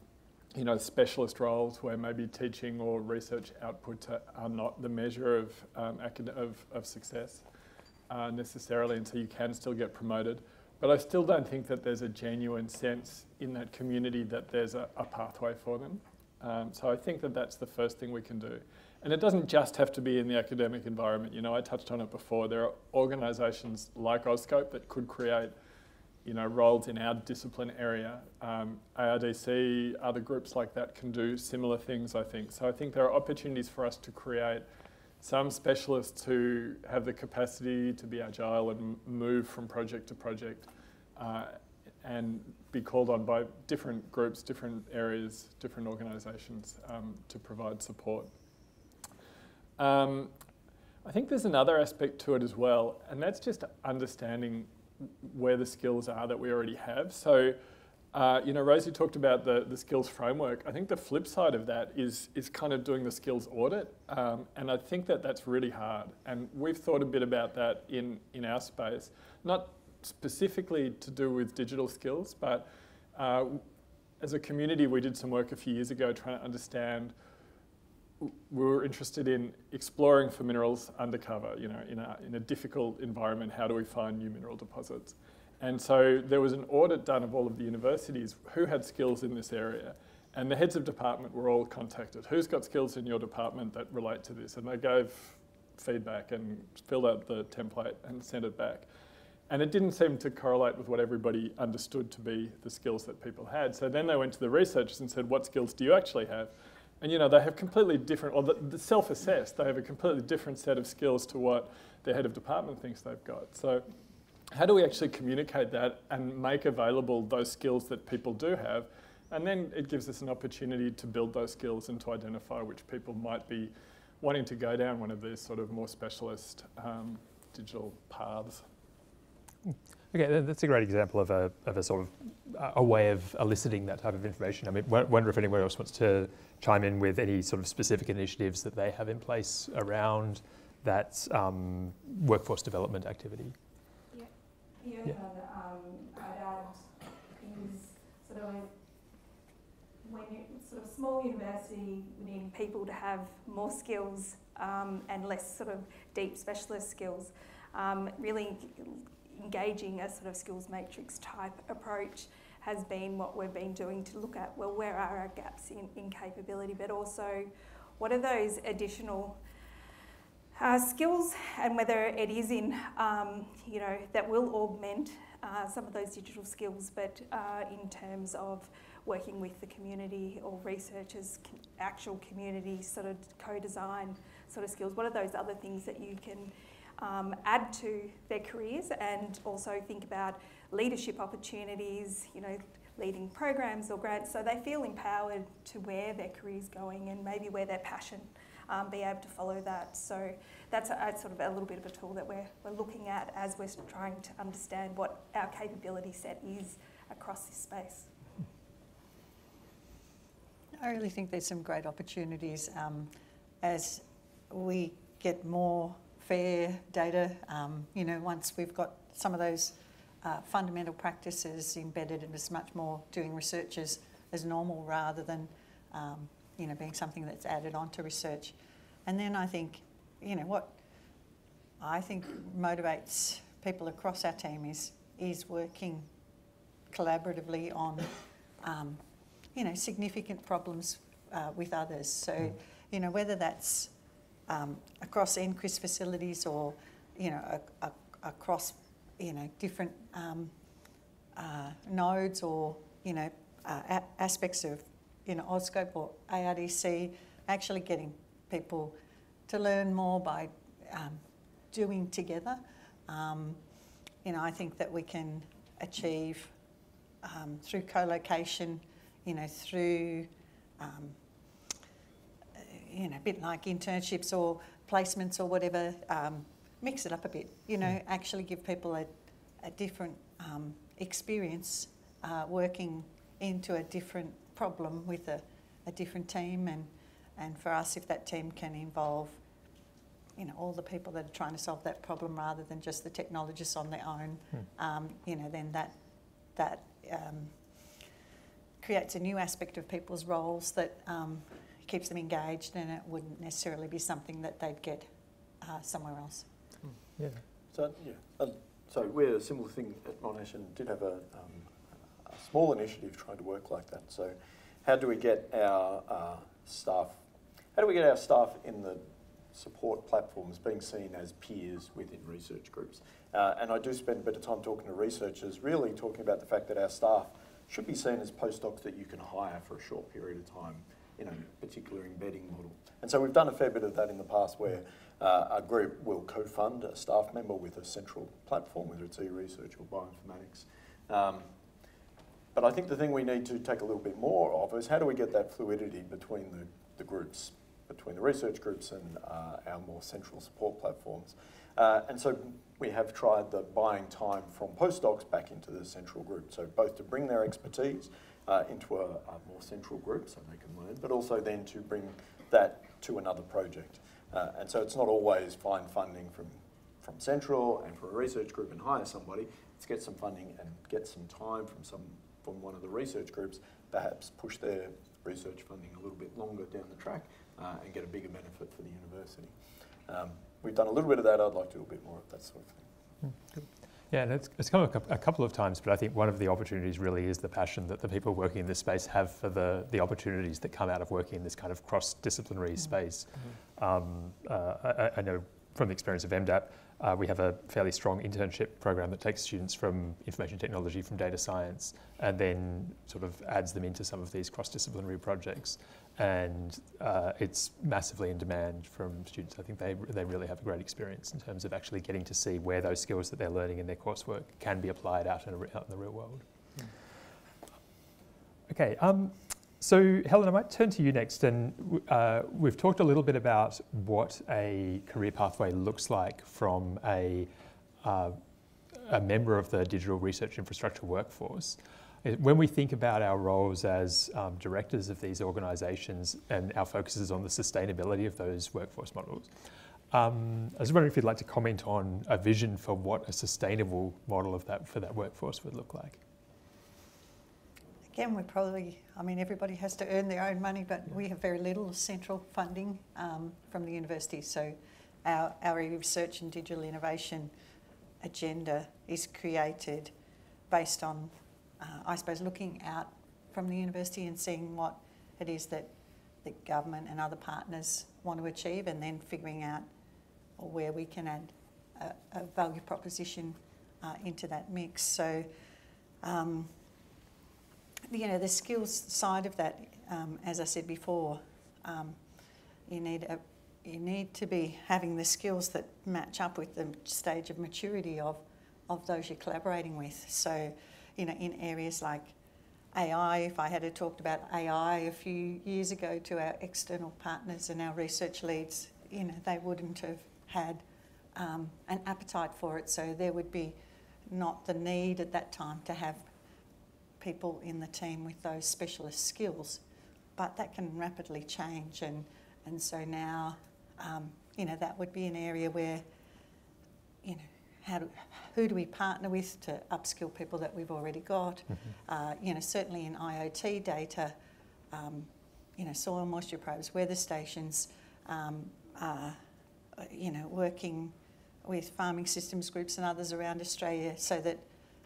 you know, specialist roles where maybe teaching or research output are not the measure of, um, of, of success uh, necessarily, and so you can still get promoted. But I still don't think that there's a genuine sense in that community that there's a, a pathway for them. Um, so I think that that's the first thing we can do. And it doesn't just have to be in the academic environment. You know, I touched on it before. There are organisations like Auscope that could create, you know, roles in our discipline area. Um, A R D C, other groups like that can do similar things, I think. So I think there are opportunities for us to create some specialists who have the capacity to be agile and move from project to project uh, and be called on by different groups, different areas, different organisations um, to provide support. Um, I think there's another aspect to it as well, and that's just understanding where the skills are that we already have. So, uh, you know, Rosie talked about the, the skills framework. I think the flip side of that is, is kind of doing the skills audit. Um, and I think that that's really hard. And we've thought a bit about that in, in our space, not specifically to do with digital skills, but uh, as a community, we did some work a few years ago trying to understand. We were interested in exploring for minerals undercover, you know, in a, in a difficult environment, how do we find new mineral deposits? And so there was an audit done of all of the universities who had skills in this area. And the heads of department were all contacted. Who's got skills in your department that relate to this? And they gave feedback and filled out the template and sent it back. And it didn't seem to correlate with what everybody understood to be the skills that people had. So then they went to the researchers and said, what skills do you actually have? And, you know, they have completely different, or the, the self-assessed, they have a completely different set of skills to what the head of department thinks they've got. So how do we actually communicate that and make available those skills that people do have? And then it gives us an opportunity to build those skills and to identify which people might be wanting to go down one of these sort of more specialist um, digital paths. Okay, that's a great example of a, of a sort of a way of eliciting that type of information. I mean, wonder if anyone else wants to chime in with any sort of specific initiatives that they have in place around that um, workforce development activity. Yeah, yeah, yeah. And, um, I'd add things sort of when you're sort of small university, we need people to have more skills um, and less sort of deep specialist skills. Um, really. Engaging a sort of skills matrix type approach has been what we've been doing to look at, well, where are our gaps in, in capability, but also what are those additional uh, skills, and whether it is in, um, you know, that will augment uh, some of those digital skills, but uh, in terms of working with the community or researchers, actual community sort of co-design sort of skills, what are those other things that you can Um, add to their careers, and also think about leadership opportunities, you know, leading programs or grants, so they feel empowered to where their career's going and maybe where their passion, um, be able to follow that. So that's a, a sort of a little bit of a tool that we're, we're looking at as we're trying to understand what our capability set is across this space. I really think there's some great opportunities um, as we get more FAIR data, um, you know, once we've got some of those uh, fundamental practices embedded, and it's much more doing research as, as normal rather than, um, you know, being something that's added on to research. And then I think, you know, what I think motivates people across our team is, is working collaboratively on, um, you know, significant problems uh, with others. So, you know, whether that's Um, across NCRIS facilities, or you know, a, a, across you know different um, uh, nodes, or you know uh, aspects of you know Auscope or A R D C, actually getting people to learn more by um, doing together. Um, you know, I think that we can achieve um, through co-location, you know, through um, you know, a bit like internships or placements or whatever, um, mix it up a bit, you know, mm. actually give people a, a different um, experience uh, working into a different problem with a, a different team. And, and for us, if that team can involve, you know, all the people that are trying to solve that problem rather than just the technologists on their own, mm. um, you know, then that, that um, creates a new aspect of people's roles that um, keeps them engaged, and it wouldn't necessarily be something that they'd get uh, somewhere else. Mm. Yeah. So, yeah. Um, so we're a similar thing at Monash and did have a, um, a small initiative trying to work like that. So how do we get our uh, staff, how do we get our staff in the support platforms being seen as peers within research groups? Uh, and I do spend a bit of time talking to researchers, really talking about the fact that our staff should be seen as postdocs that you can hire for a short period of time in a particular embedding model. And so we've done a fair bit of that in the past where uh, a group will co-fund a staff member with a central platform, whether it's e-research or bioinformatics. Um, but I think the thing we need to take a little bit more of is how do we get that fluidity between the, the groups, between the research groups and uh, our more central support platforms. Uh, and so we have tried the buying time from postdocs back into the central group, so both to bring their expertise uh, into a, a more central group so they can learn, but also then to bring that to another project. Uh, and so it's not always find funding from, from central and for a research group and hire somebody. It's get some funding and get some time from, some, from one of the research groups, perhaps push their research funding a little bit longer down the track uh, and get a bigger benefit for the university. Um, We've done a little bit of that. I'd like to do a bit more of that sort of thing. Yeah, and it's, it's come up a couple of times, but I think one of the opportunities really is the passion that the people working in this space have for the, the opportunities that come out of working in this kind of cross-disciplinary mm-hmm. space. Mm-hmm. um, uh, I, I know from the experience of M DAP, uh, we have a fairly strong internship program that takes students from information technology, from data science, and then sort of adds them into some of these cross-disciplinary projects. And uh, it's massively in demand from students. I think they, they really have a great experience in terms of actually getting to see where those skills that they're learning in their coursework can be applied out in, a, out in the real world. Mm. Okay, um, so Helen, I might turn to you next. And uh, we've talked a little bit about what a career pathway looks like from a, uh, a member of the digital research infrastructure workforce. When we think about our roles as um, directors of these organisations and our focus is on the sustainability of those workforce models, um, I was wondering if you'd like to comment on a vision for what a sustainable model of that for that workforce would look like. Again, we probably, I mean, everybody has to earn their own money, but yeah. we have very little central funding um, from the university. So our, our research and digital innovation agenda is created based on Uh, I suppose looking out from the university and seeing what it is that the government and other partners want to achieve, and then figuring out where we can add a, a value proposition uh, into that mix. So, um, you know, the skills side of that, um, as I said before, um, you need a, you need to be having the skills that match up with the stage of maturity of of those you're collaborating with. So, you know, in areas like A I, if I had talked about A I a few years ago to our external partners and our research leads, you know, they wouldn't have had um, an appetite for it. So there would be not the need at that time to have people in the team with those specialist skills. But that can rapidly change, and, and so now, um, you know, that would be an area where, you know, How do, who do we partner with to upskill people that we've already got? Mm-hmm. uh, you know, certainly in I O T data, um, you know, soil moisture probes, weather stations, um, uh, you know, working with farming systems groups and others around Australia, so that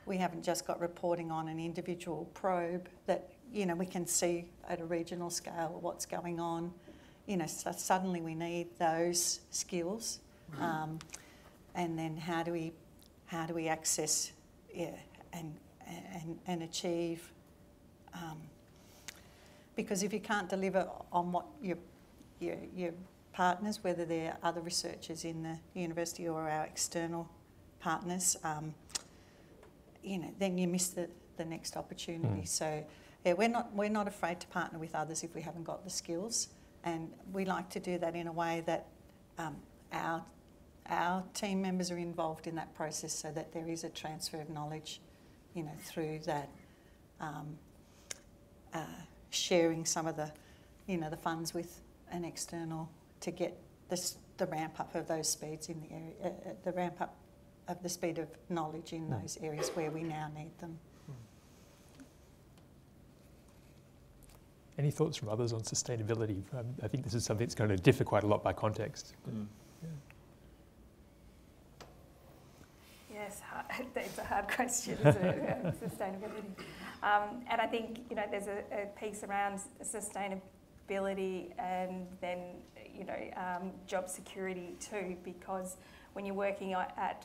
we haven't just got reporting on an individual probe. That, you know, we can see at a regional scale what's going on. You know, so suddenly we need those skills. Mm-hmm. um, And then how do we, how do we access yeah, and, and, and achieve? Um, because if you can't deliver on what your, your, your partners, whether they're other researchers in the university or our external partners, um, you know, then you miss the, the next opportunity. Mm. So yeah, we're not, we're not afraid to partner with others if we haven't got the skills. And we like to do that in a way that um, our, our team members are involved in that process so that there is a transfer of knowledge, you know, through that um, uh, sharing some of the, you know, the funds with an external to get this, the ramp up of those speeds in the area, uh, the ramp up of the speed of knowledge in those areas where we now need them. Any thoughts from others on sustainability? Um, I think this is something that's going to differ quite a lot by context. Mm. Yeah. Yes, it's a hard question, isn't it? Sustainability. Um, and I think, you know, there's a, a piece around sustainability and then, you know, um, job security too, because when you're working at,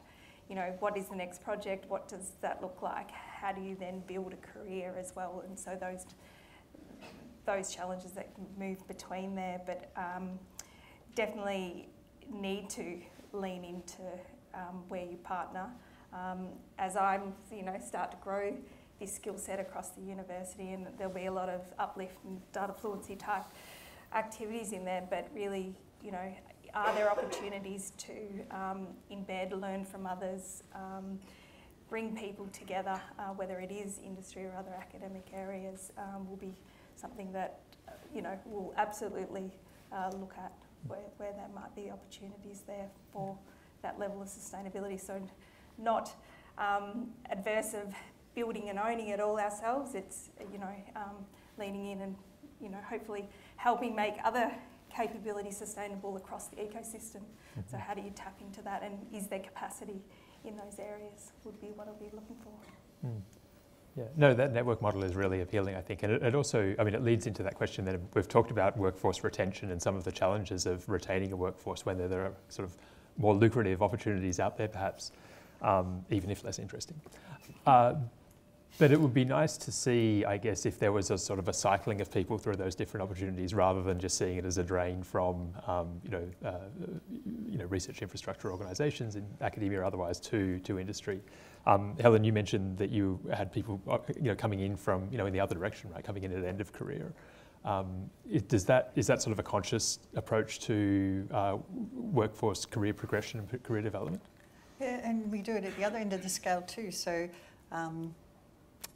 you know, what is the next project? What does that look like? How do you then build a career as well? And so those... those challenges that move between there, but um, definitely need to lean into um, where you partner. Um, as I'm, you know, start to grow this skill set across the university, and there'll be a lot of uplift and data fluency type activities in there, but really, you know, are there opportunities to um, embed, learn from others, um, bring people together, uh, whether it is industry or other academic areas, um, will be something that, you know, we'll absolutely uh, look at where, where there might be opportunities there for that level of sustainability. So not um, adverse of building and owning it all ourselves. It's, you know, um, leaning in and, you know, hopefully helping make other capabilities sustainable across the ecosystem. So how do you tap into that, and is there capacity in those areas would be what I'll be looking for. Mm. Yeah. No, that network model is really appealing, I think. And it, it also, I mean, it leads into that question that we've talked about workforce retention and some of the challenges of retaining a workforce when there, there are sort of more lucrative opportunities out there, perhaps, um, even if less interesting. Uh, but it would be nice to see, I guess, if there was a sort of a cycling of people through those different opportunities rather than just seeing it as a drain from, um, you know, uh, you know, research infrastructure organisations in academia or otherwise to, to industry. Um, Helen, you mentioned that you had people, you know, coming in from, you know, in the other direction, right? Coming in at the end of career. Um, it, does that is that sort of a conscious approach to uh, workforce career progression and career development? Yeah, and we do it at the other end of the scale too. So, um,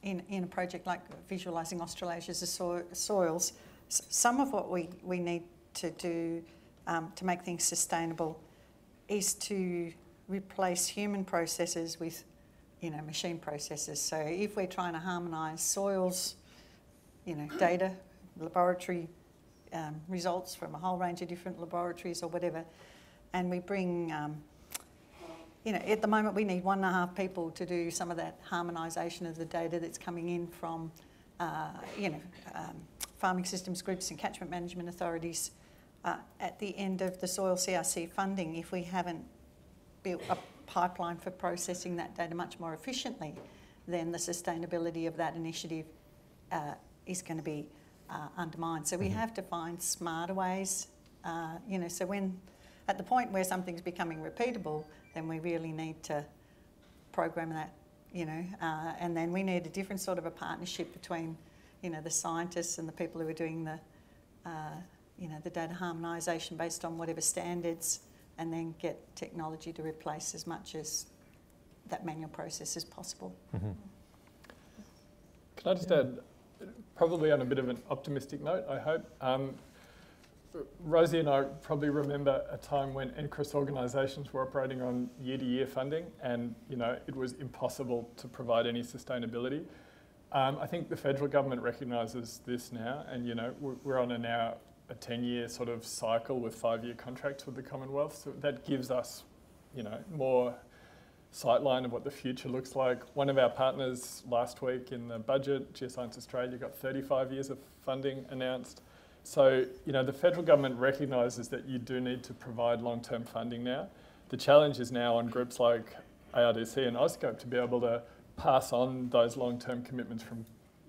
in in a project like visualising Australasia's so soils, s some of what we we need to do um, to make things sustainable is to replace human processes with, you know, machine processes. So if we're trying to harmonise soils, you know, data, laboratory um, results from a whole range of different laboratories or whatever, and we bring, um, you know, at the moment we need one and a half people to do some of that harmonisation of the data that's coming in from, uh, you know, um, farming systems groups and catchment management authorities uh, at the end of the soil C R C funding if we haven't built up pipeline for processing that data much more efficiently, then the sustainability of that initiative uh, is going to be uh, undermined. So we mm-hmm. have to find smarter ways, uh, you know, so when at the point where something's becoming repeatable, then we really need to program that, you know, uh, and then we need a different sort of a partnership between, you know, the scientists and the people who are doing the, uh, you know, the data harmonisation based on whatever standards, and then get technology to replace as much as that manual process as possible. Mm-hmm. Can I just yeah. add, probably on a bit of an optimistic note, I hope. Um, Rosie and I probably remember a time when N C R I S organisations were operating on year-to-year funding, and, you know, it was impossible to provide any sustainability. Um, I think the federal government recognises this now, and, you know, we're on a now a ten-year sort of cycle with five-year contracts with the Commonwealth. So that gives us, you know, more sightline of what the future looks like. One of our partners last week in the budget, Geoscience Australia, got thirty-five years of funding announced. So, you know, the federal government recognises that you do need to provide long-term funding now. The challenge is now on groups like A R D C and Auscope to be able to pass on those long-term commitments from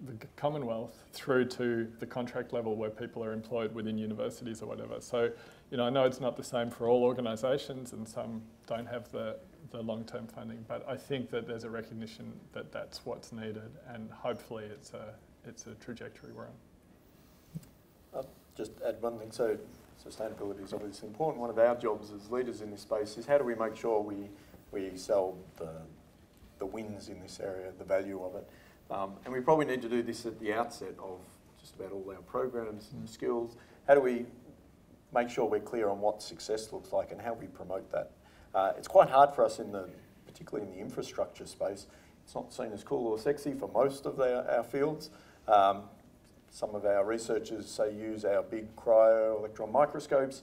the Commonwealth through to the contract level where people are employed within universities or whatever. So, you know, I know it's not the same for all organisations, and some don't have the, the long-term funding, but I think that there's a recognition that that's what's needed, and hopefully it's a, it's a trajectory we're on. I'll just add one thing. So sustainability is obviously important. One of our jobs as leaders in this space is how do we make sure we, we sell the, the wins in this area, the value of it. Um, and we probably need to do this at the outset of just about all our programs and skills. How do we make sure we're clear on what success looks like and how we promote that? Uh, it's quite hard for us, in the, particularly in the infrastructure space. It's not seen as cool or sexy for most of our, our fields. Um, some of our researchers, say, use our big cryo-electron microscopes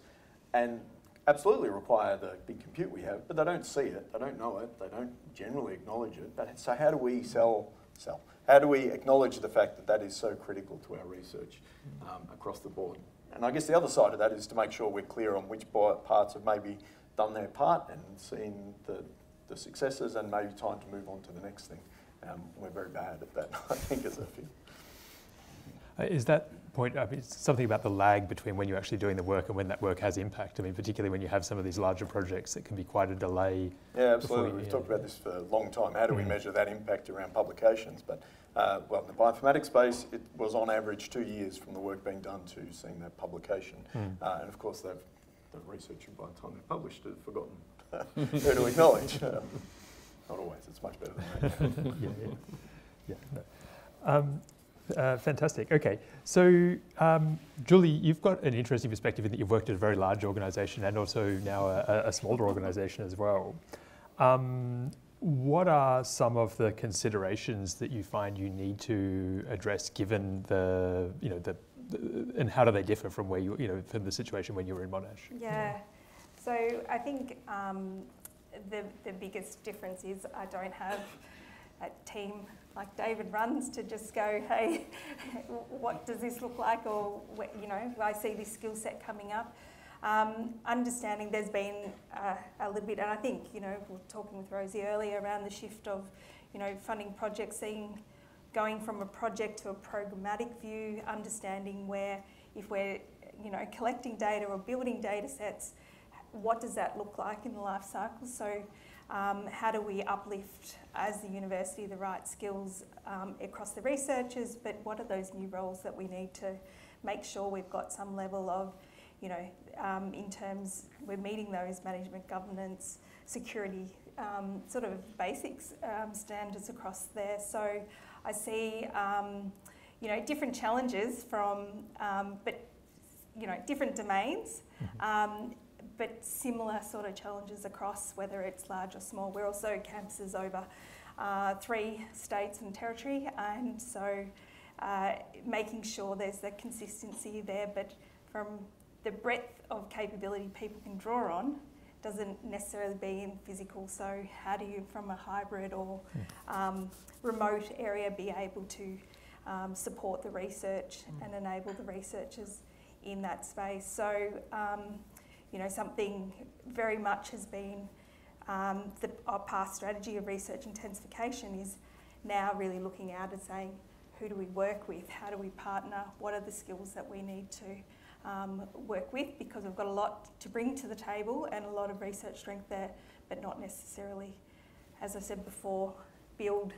and absolutely require the big compute we have, but they don't see it, they don't know it, they don't generally acknowledge it. But so how do we sell, sell? How do we acknowledge the fact that that is so critical to our research um, across the board? And I guess the other side of that is to make sure we're clear on which parts have maybe done their part and seen the, the successes, and maybe time to move on to the next thing. Um, we're very bad at that, I think, as a field. Is that point, I mean, something about the lag between when you're actually doing the work and when that work has impact? I mean, particularly when you have some of these larger projects, it can be quite a delay. Yeah, absolutely. We've talked about this for a long time. How do we measure that impact around publications? But, uh, well, in the bioinformatics space, it was on average two years from the work being done to seeing that publication. Mm. Uh, and of course, they've, the researcher, by the time they've published, have forgotten who to acknowledge. Um, not always. It's much better than that. yeah, yeah. yeah. Um, Uh, fantastic. Okay, so um, Julie, you've got an interesting perspective in that you've worked at a very large organisation and also now a, a smaller organisation as well. Um, what are some of the considerations that you find you need to address, given the, you know, the, the and how do they differ from where you, you know, from the situation when you were in Monash? Yeah. yeah. So I think um, the the biggest difference is I don't have a team like David runs to just go, hey, what does this look like? Or, you know, I see this skill set coming up. Um, understanding there's been uh, a little bit, and I think, you know, we were talking with Rosie earlier around the shift of, you know, funding projects, seeing, going from a project to a programmatic view, understanding where, if we're, you know, collecting data or building data sets, what does that look like in the life cycle? So, Um, how do we uplift, as the university, the right skills um, across the researchers, but what are those new roles that we need to make sure we've got some level of, you know, um, in terms, we're meeting those management, governance, security, um, sort of basics um, standards across there. So I see, um, you know, different challenges from, um, but, you know, different domains. Mm-hmm. um, but similar sort of challenges across, whether it's large or small. We're also campuses over uh, three states and territory, and so uh, making sure there's the consistency there, but from the breadth of capability people can draw on, doesn't necessarily be in physical. So how do you, from a hybrid or um, remote area, be able to um, support the research and enable the researchers in that space? So. Um, You know, something very much has been um, the, our past strategy of research intensification is now really looking out and saying, who do we work with? How do we partner? What are the skills that we need to um, work with? Because we've got a lot to bring to the table and a lot of research strength there, but not necessarily, as I said before, build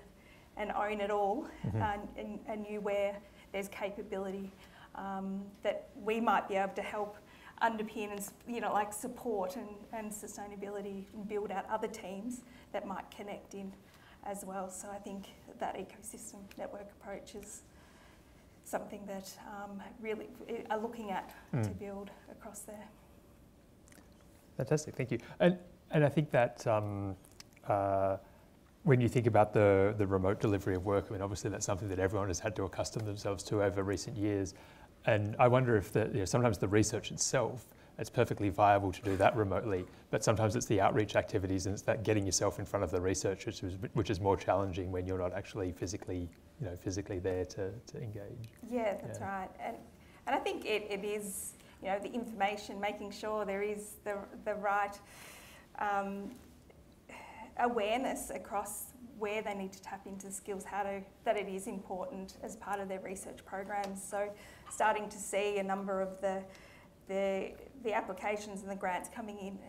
and own it all. Mm-hmm. and, and, and you where there's capability um, that we might be able to help underpin and, you know, like support and, and sustainability, and build out other teams that might connect in as well. So I think that ecosystem network approach is something that um, really are looking at mm. to build across there. Fantastic, thank you. And, and I think that um, uh, when you think about the, the remote delivery of work, I mean, obviously that's something that everyone has had to accustom themselves to over recent years. And I wonder if the, you know, sometimes the research itself, it's perfectly viable to do that remotely, but sometimes it's the outreach activities and it's that getting yourself in front of the researchers, which is more challenging when you're not actually physically, you know, physically there to, to engage. Yeah, that's yeah. right. And, and I think it, it is, you know, the information, making sure there is the, the right um, awareness across where they need to tap into skills, how to, that it is important as part of their research programs. So starting to see a number of the, the, the applications and the grants coming in,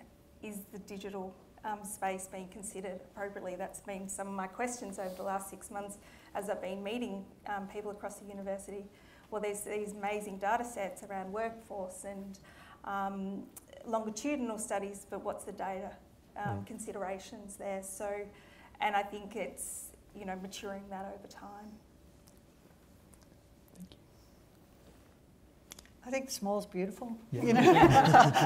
is the digital um, space being considered appropriately? That's been some of my questions over the last six months as I've been meeting um, people across the university. Well, there's these amazing data sets around workforce and um, longitudinal studies, but what's the data um, mm. considerations there? So, and I think it's, you know, maturing that over time. Thank you. I think small's beautiful. Yeah. You know,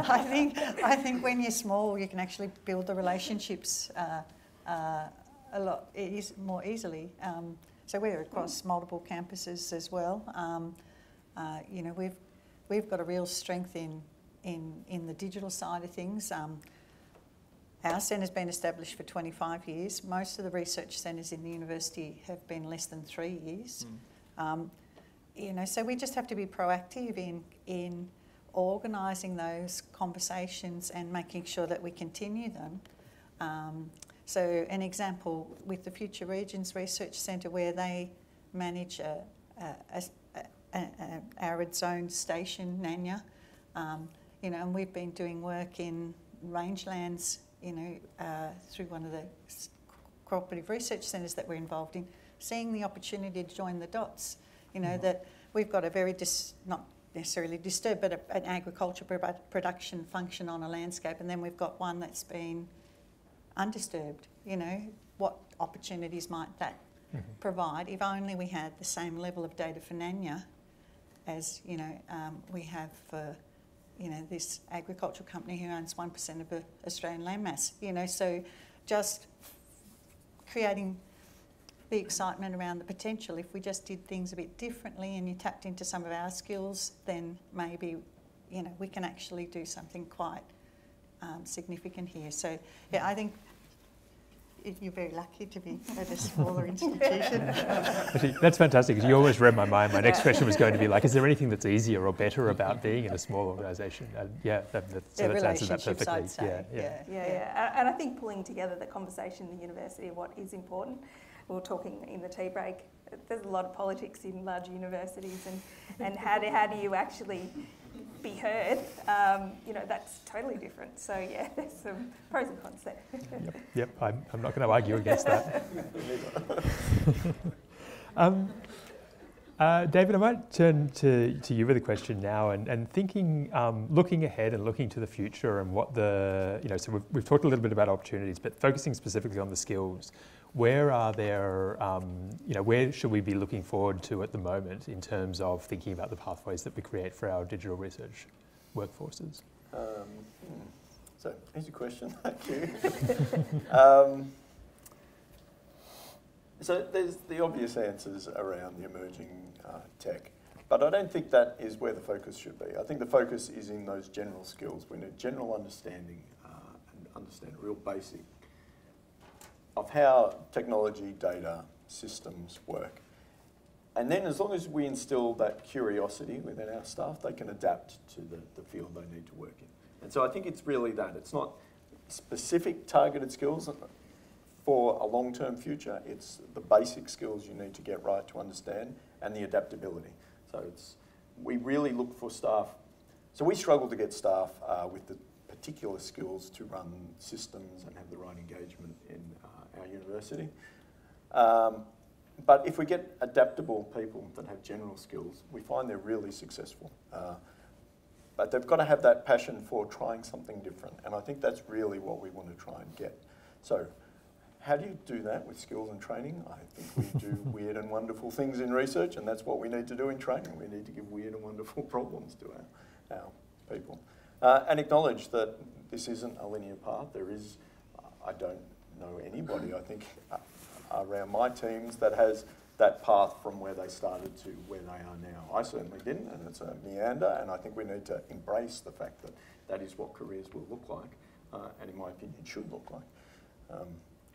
I think I think when you're small, you can actually build the relationships uh, uh, a lot is more easily. Um, so we're across mm. multiple campuses as well. Um, uh, you know, we've we've got a real strength in in in the digital side of things. Um, Our centre's been established for twenty-five years. Most of the research centres in the university have been less than three years. Mm. Um, you know, so we just have to be proactive in, in organising those conversations and making sure that we continue them. Um, so an example with the Future Regions Research Centre, where they manage a, a, a, a, a arid zone station, Nanya, um, you know, and we've been doing work in rangelands, you know, uh, through one of the cooperative research centres that we're involved in, seeing the opportunity to join the dots. You know, mm-hmm. that we've got a very, dis not necessarily disturbed, but a, an agriculture pro production function on a landscape, and then we've got one that's been undisturbed. You know, what opportunities might that mm-hmm. provide? If only we had the same level of data for Nanya as, you know, um, we have for... you know, this agricultural company who owns one percent of the Australian landmass, you know, so just creating the excitement around the potential. If we just did things a bit differently and you tapped into some of our skills, then maybe, you know, we can actually do something quite um, significant here. So, yeah, I think you're very lucky to be at a smaller institution. That's fantastic, because you always read my mind. My next question was going to be like, is there anything that's easier or better about being in a small organisation? And yeah, that, that, so that answers that perfectly. I'd say. Yeah, yeah. Yeah, yeah, yeah. And I think pulling together the conversation in the university of what is important. We were talking in the tea break, there's a lot of politics in large universities, and, and how, do, how do you actually be heard, um, you know, that's totally different. So yeah, there's some pros and cons there. Yep, yep. I'm, I'm not going to argue against that. um, uh, David, I might turn to, to you with a question now, and, and thinking, um, looking ahead and looking to the future and what the, you know, so we've, we've talked a little bit about opportunities, but focusing specifically on the skills, where are there, um, you know, where should we be looking forward to at the moment in terms of thinking about the pathways that we create for our digital research workforces? Um, so, easy question, thank you. um, so there's the obvious answers around the emerging uh, tech, but I don't think that is where the focus should be. I think the focus is in those general skills. We need general understanding uh, and understand real basic of how technology, data, systems work. And then as long as we instill that curiosity within our staff, they can adapt to the, the field they need to work in. And so I think it's really that. It's not specific targeted skills for a long-term future. It's the basic skills you need to get right to understand and the adaptability. So it's, we really look for staff. So we struggle to get staff uh, with the particular skills to run systems and have the right engagement in uh, our university. Um, but if we get adaptable people that have general skills, we find they're really successful. Uh, but they've got to have that passion for trying something different. And I think that's really what we want to try and get. So how do you do that with skills and training? I think we do weird and wonderful things in research, and that's what we need to do in training. We need to give weird and wonderful problems to our, our people. Uh, and acknowledge that this isn't a linear path. There is, I don't know anybody, I think, uh, around my teams that has that path from where they started to where they are now. I certainly didn't, and it's a meander, and I think we need to embrace the fact that that is what careers will look like, uh, and in my opinion, should look like. Um,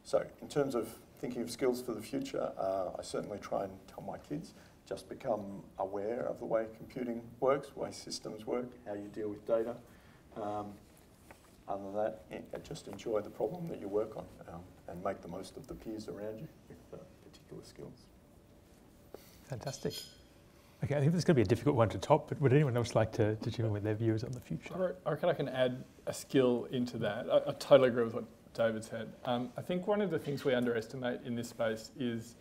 so in terms of thinking of skills for the future, uh, I certainly try and tell my kids, just become aware of the way computing works, the way systems work, how you deal with data. Um, other than that, it, just enjoy the problem that you work on um, and make the most of the peers around you with uh, particular skills. Fantastic. Okay, I think this is going to be a difficult one to top, but would anyone else like to chime in with their views on the future? I reckon I can add a skill into that. I, I totally agree with what David said. Um, I think one of the things we underestimate in this space is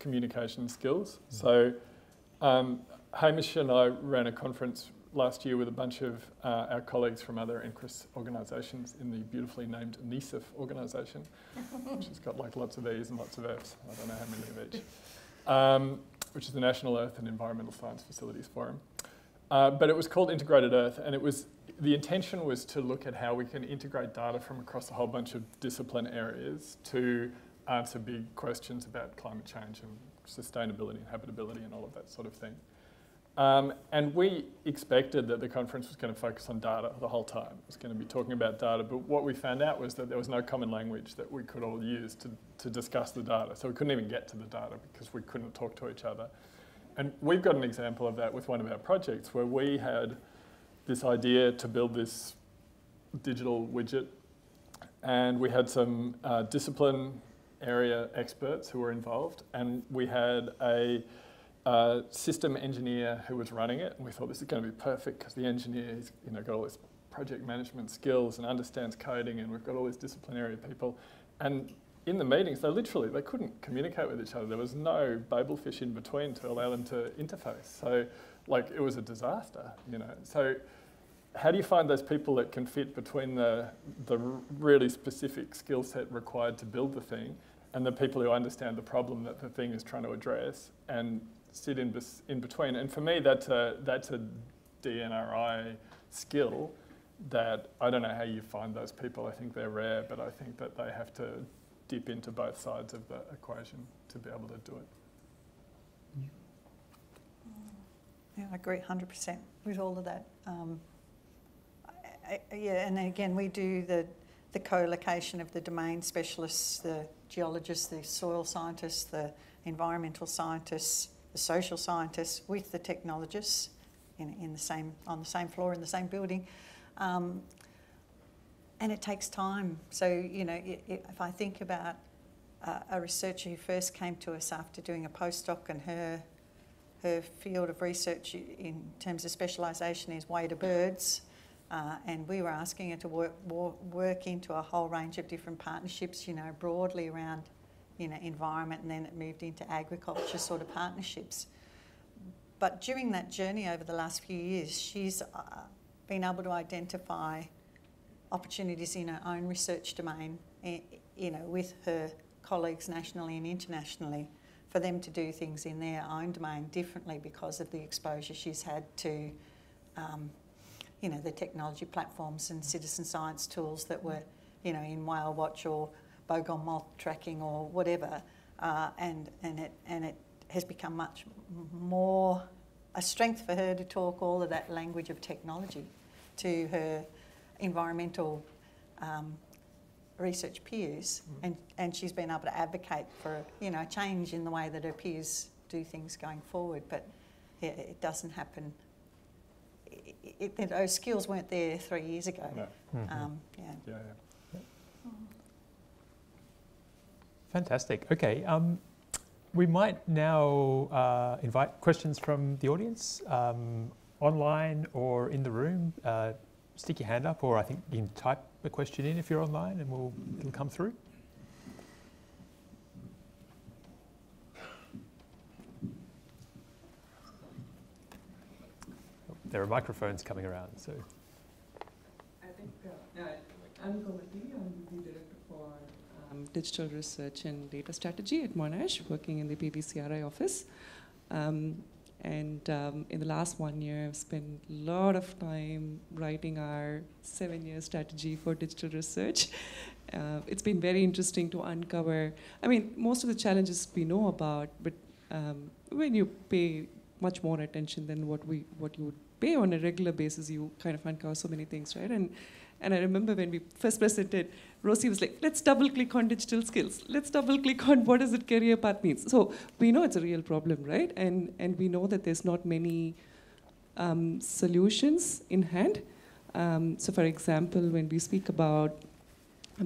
communication skills. Mm. So um, Hamish and I ran a conference last year with a bunch of uh, our colleagues from other N C R I S organisations in the beautifully named NISIF organisation, which has got like lots of E's and lots of F's, I don't know how many of each, um, which is the National Earth and Environmental Science Facilities Forum. Uh, but it was called Integrated Earth, and it was, the intention was to look at how we can integrate data from across a whole bunch of discipline areas to answer big questions about climate change and sustainability and habitability and all of that sort of thing. Um, and we expected that the conference was going to focus on data the whole time. It was going to be talking about data, but what we found out was that there was no common language that we could all use to, to discuss the data. So we couldn't even get to the data because we couldn't talk to each other. And we've got an example of that with one of our projects where we had this idea to build this digital widget, and we had some uh, discipline area experts who were involved, and we had a uh, system engineer who was running it, and we thought this is going to be perfect because the engineer has, you know, got all this project management skills and understands coding, and we've got all these discipline area people. And in the meetings, they literally, they couldn't communicate with each other. There was no babelfish in between to allow them to interface. So, like, it was a disaster, you know. So, how do you find those people that can fit between the, the really specific skill set required to build the thing and the people who understand the problem that the thing is trying to address and sit in, in between? And for me, that's a, that's a D N R I skill that I don't know how you find those people. I think they're rare, but I think that they have to dip into both sides of the equation to be able to do it. Yeah, I agree one hundred percent with all of that. Um, I, I, yeah, and again, we do the, the co-location of the domain specialists, the geologists, the soil scientists, the environmental scientists, the social scientists with the technologists in, in the same, on the same floor, in the same building. Um, And it takes time. So, you know, if I think about uh, a researcher who first came to us after doing a postdoc, and her her field of research in terms of specialisation is way to birds, uh, and we were asking her to work work into a whole range of different partnerships, you know, broadly around, you know, environment, and then it moved into agriculture sort of partnerships. But during that journey over the last few years, she's uh, been able to identify opportunities in her own research domain, you know, with her colleagues nationally and internationally, for them to do things in their own domain differently because of the exposure she's had to, um, you know, the technology platforms and citizen science tools that were, you know, in Whale Watch or Bogon Moth Tracking or whatever, uh, and and it and it has become much more a strength for her to talk all of that language of technology to her environmental um, research peers, mm. and, and she's been able to advocate for, you know, a change in the way that her peers do things going forward. But yeah, it doesn't happen. It, it, it, those skills weren't there three years ago. No. Mm-hmm. um, yeah. Yeah, yeah. Mm. Fantastic. Okay. Um, we might now uh, invite questions from the audience, um, online or in the room. Uh, Stick your hand up, or I think you can type a question in if you're online, and we'll, it'll come through. There are microphones coming around, so. I think, uh, I'm Gawati, I'm the Director for um, Digital Research and Data Strategy at Monash, working in the P D C R I office. Um, And um, in the last one year, I've spent a lot of time writing our seven-year strategy for digital research. Uh, it's been very interesting to uncover, I mean, most of the challenges we know about, but um, when you pay much more attention than what we what you would pay on a regular basis, you kind of uncover so many things, right? And and I remember when we first presented, Rosie was like, let's double-click on digital skills. Let's double-click on what does it career path means. So we know it's a real problem, right? And and we know that there's not many um, solutions in hand. Um, so for example, when we speak about,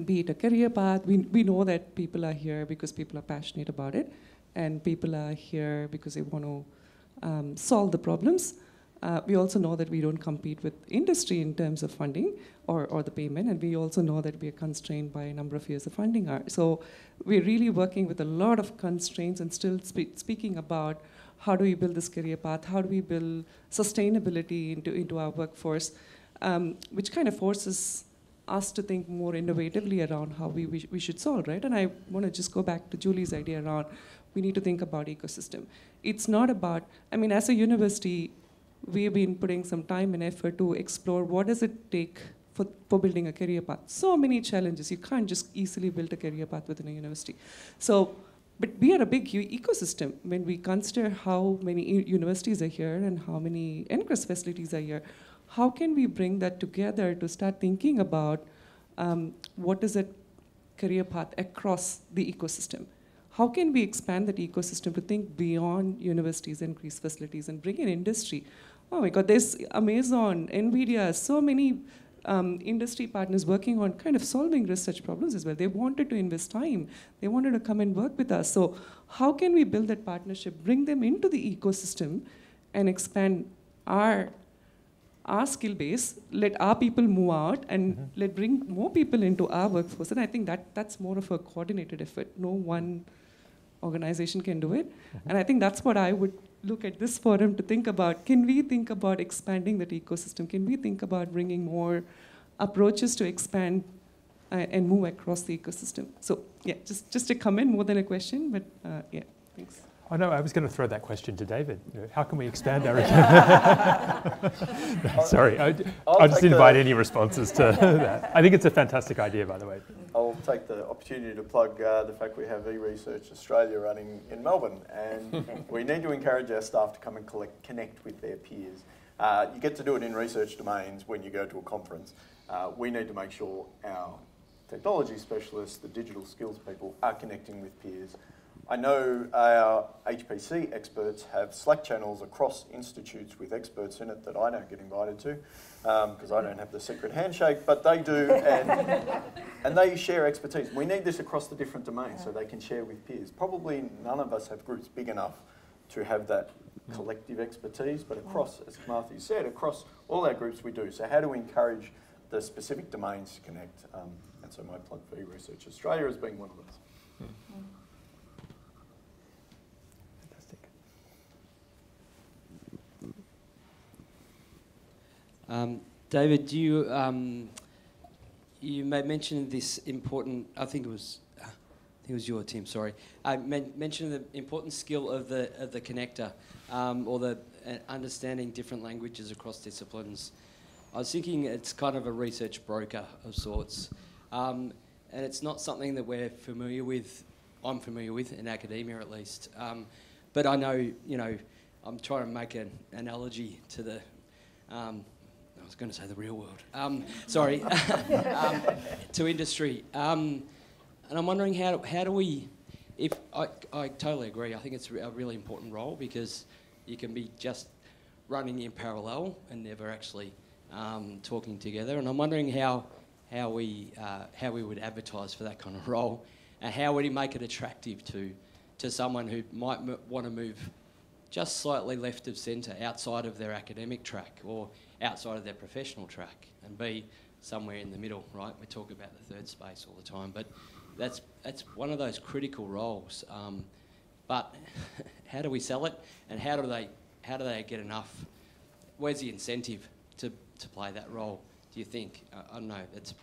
be it a career path, we, we know that people are here because people are passionate about it, and people are here because they want to um, solve the problems. Uh, we also know that we don't compete with industry in terms of funding or, or the payment, and we also know that we are constrained by a number of years of funding. So we're really working with a lot of constraints and still spe speaking about how do we build this career path? How do we build sustainability into, into our workforce? Um, which kind of forces us to think more innovatively around how we, we, we should solve, right? And I want to just go back to Julie's idea around we need to think about ecosystem. It's not about, I mean, as a university, we've been putting some time and effort to explore what does it take for, for building a career path. So many challenges. You can't just easily build a career path within a university. So, but we are a big ecosystem. When we consider how many universities are here and how many N C R S facilities are here, how can we bring that together to start thinking about um, what is a career path across the ecosystem? How can we expand that ecosystem to think beyond universities and N C R S facilities and bring in industry? Oh my God, there's Amazon, NVIDIA, so many um, industry partners working on kind of solving research problems as well. They wanted to invest time. They wanted to come and work with us. So how can we build that partnership, bring them into the ecosystem and expand our, our skill base, let our people move out and mm-hmm. let bring more people into our workforce? And I think that that's more of a coordinated effort. No one organization can do it. Mm-hmm. And I think that's what I would look at this forum to think about. Can we think about expanding that ecosystem? Can we think about bringing more approaches to expand uh, and move across the ecosystem? So yeah, just, just a comment more than a question, but uh, yeah, thanks. I know, I was going to throw that question to David. How can we expand our... no, sorry, I, I'll just invite the... any responses to that. I think it's a fantastic idea, by the way. I'll take the opportunity to plug uh, the fact we have eResearch Australia running in Melbourne, and we need to encourage our staff to come and collect, connect with their peers. Uh, you get to do it in research domains when you go to a conference. Uh, we need to make sure our technology specialists, the digital skills people, are connecting with peers. I know our H P C experts have Slack channels across institutes with experts in it that I don't get invited to because um, I don't have the secret handshake, but they do, and, and they share expertise. We need this across the different domains so they can share with peers. Probably none of us have groups big enough to have that collective expertise, but across, as Martha said, across all our groups we do. So how do we encourage the specific domains to connect? Um, and so my plug for eResearch Australia has been one of those. Yeah. Um, David, you um, you may mention this important. I think it was, I think it was your team. Sorry, I men mentioned the important skill of the of the connector, um, or the uh, understanding different languages across disciplines. I was thinking it's kind of a research broker of sorts, um, and it's not something that we're familiar with. I'm familiar with in academia, at least. Um, but I know, you know, I'm trying to make an analogy to the. Um, I was going to say the real world. Um, sorry, um, to industry, um, and I'm wondering how do, how do we? If I, I totally agree, I think it's a really important role because you can be just running in parallel and never actually um, talking together. And I'm wondering how how we uh, how we would advertise for that kind of role, and how would you make it attractive to to someone who might m want to move just slightly left of centre, outside of their academic track or outside of their professional track, and be somewhere in the middle, right? We talk about the third space all the time, but that's that's one of those critical roles. Um, but how do we sell it, and how do they how do they get enough? Where's the incentive to to play that role? Do you think? Uh, I don't know. It's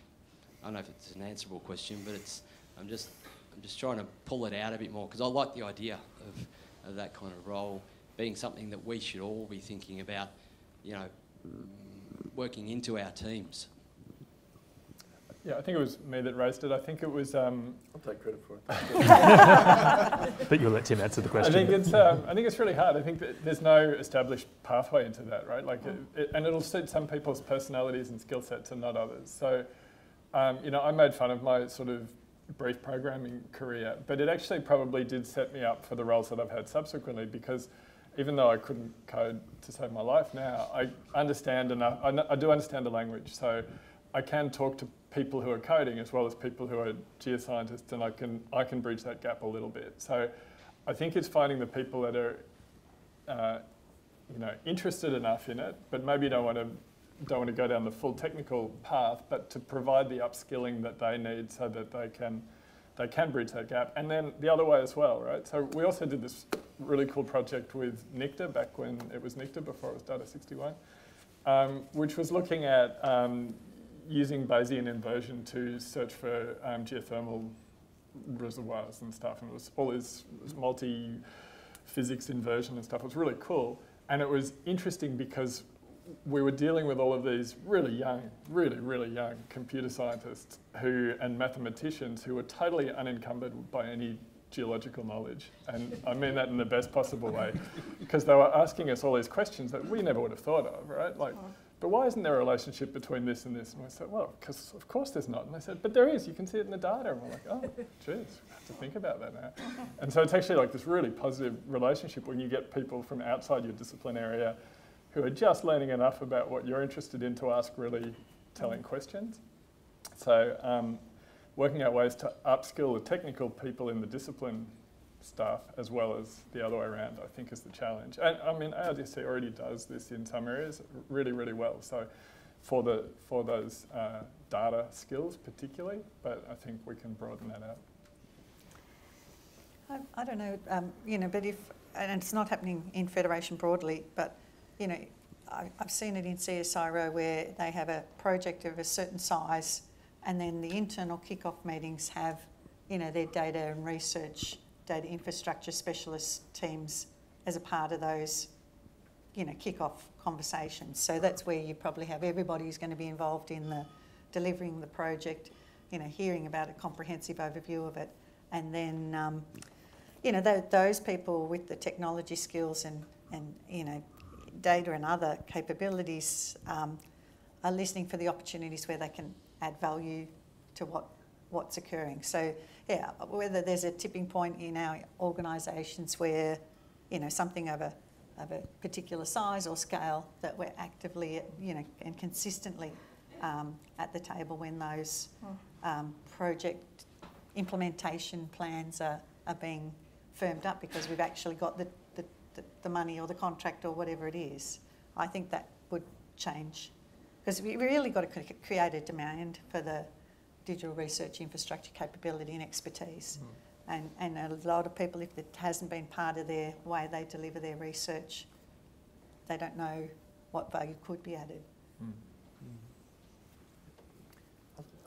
I don't know if it's an answerable question, but it's I'm just I'm just trying to pull it out a bit more because I like the idea of of that kind of role being something that we should all be thinking about, you know, working into our teams. Yeah, I think it was me that raised it. I think it was... Um, I'll take credit for it. But you'll let Tim answer the question. I think it's, um, I think it's really hard. I think that there's no established pathway into that, right? Like, it, it, and it'll suit some people's personalities and skill sets and not others. So, um, you know, I made fun of my sort of brief programming career, but it actually probably did set me up for the roles that I've had subsequently because even though I couldn't code to save my life now, I understand enough. I, I do understand the language, so I can talk to people who are coding as well as people who are geoscientists, and I can I can bridge that gap a little bit. So I think it's finding the people that are, uh, you know, interested enough in it, but maybe don't want to don't want to go down the full technical path, but to provide the upskilling that they need so that they can they can bridge that gap. And then the other way as well, right? So we also did this really cool project with NICTA back when it was NICTA, before it was Data sixty-one, um, which was looking at um, using Bayesian inversion to search for um, geothermal reservoirs and stuff. And it was all this multi-physics inversion and stuff. It was really cool. And it was interesting because we were dealing with all of these really young, really, really young computer scientists who and mathematicians who were totally unencumbered by any geological knowledge. And I mean that in the best possible way, because they were asking us all these questions that we never would have thought of, right? Like, but why isn't there a relationship between this and this? And we said, well, because of course there's not. And they said, but there is. You can see it in the data. And we're like, oh, geez, we have to think about that now. And so it's actually like this really positive relationship when you get people from outside your discipline area who are just learning enough about what you're interested in to ask really telling questions. So um, working out ways to upskill the technical people in the discipline staff as well as the other way around, I think, is the challenge. And I mean, A R D C already does this in some areas really, really well. So for, the, for those uh, data skills particularly, but I think we can broaden that out. I, I don't know, um, you know, but if, and it's not happening in Federation broadly, but you know, I, I've seen it in C S I R O where they have a project of a certain size and then the internal kickoff meetings have, you know, their data and research, data infrastructure specialist teams as a part of those, you know, kickoff conversations. So that's where you probably have everybody who's going to be involved in the delivering the project, you know, hearing about a comprehensive overview of it. And then, um, you know, th those people with the technology skills and, and you know, data and other capabilities um, are listening for the opportunities where they can add value to what, what's occurring. So, yeah, whether there's a tipping point in our organisations where, you know, something of a, of a particular size or scale that we're actively, you know, and consistently um, at the table when those um, project implementation plans are, are being firmed up because we've actually got the The, the money or the contract or whatever it is. I think that would change because we really got to create a demand for the digital research infrastructure capability and expertise. Mm. And, and a lot of people, if it hasn't been part of their way they deliver their research, they don't know what value could be added. Mm. Mm.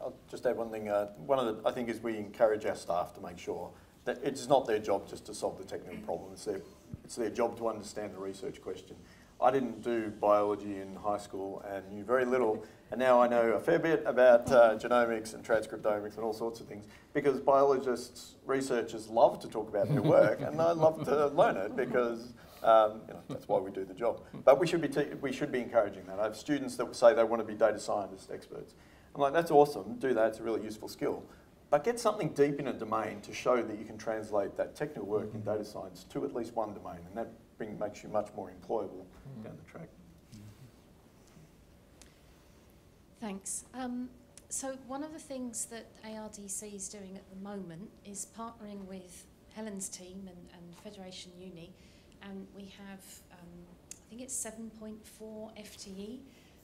I'll just add one thing. Uh, one of the, I think, is we encourage our staff to make sure that it's not their job just to solve the technical problem. It's their, it's their job to understand the research question. I didn't do biology in high school and knew very little, and now I know a fair bit about uh, genomics and transcriptomics and all sorts of things, because biologists, researchers love to talk about their work, and I love to learn it because um, you know, that's why we do the job. But we should be, t we should be encouraging that. I have students that say they want to be data scientist experts. I'm like, that's awesome, do that, it's a really useful skill. But get something deep in a domain to show that you can translate that technical work in data science to at least one domain, and that bring, makes you much more employable down the track. Thanks. Um, so one of the things that A R D C is doing at the moment is partnering with Helen's team and, and Federation Uni, and we have, um, I think it's seven point four F T E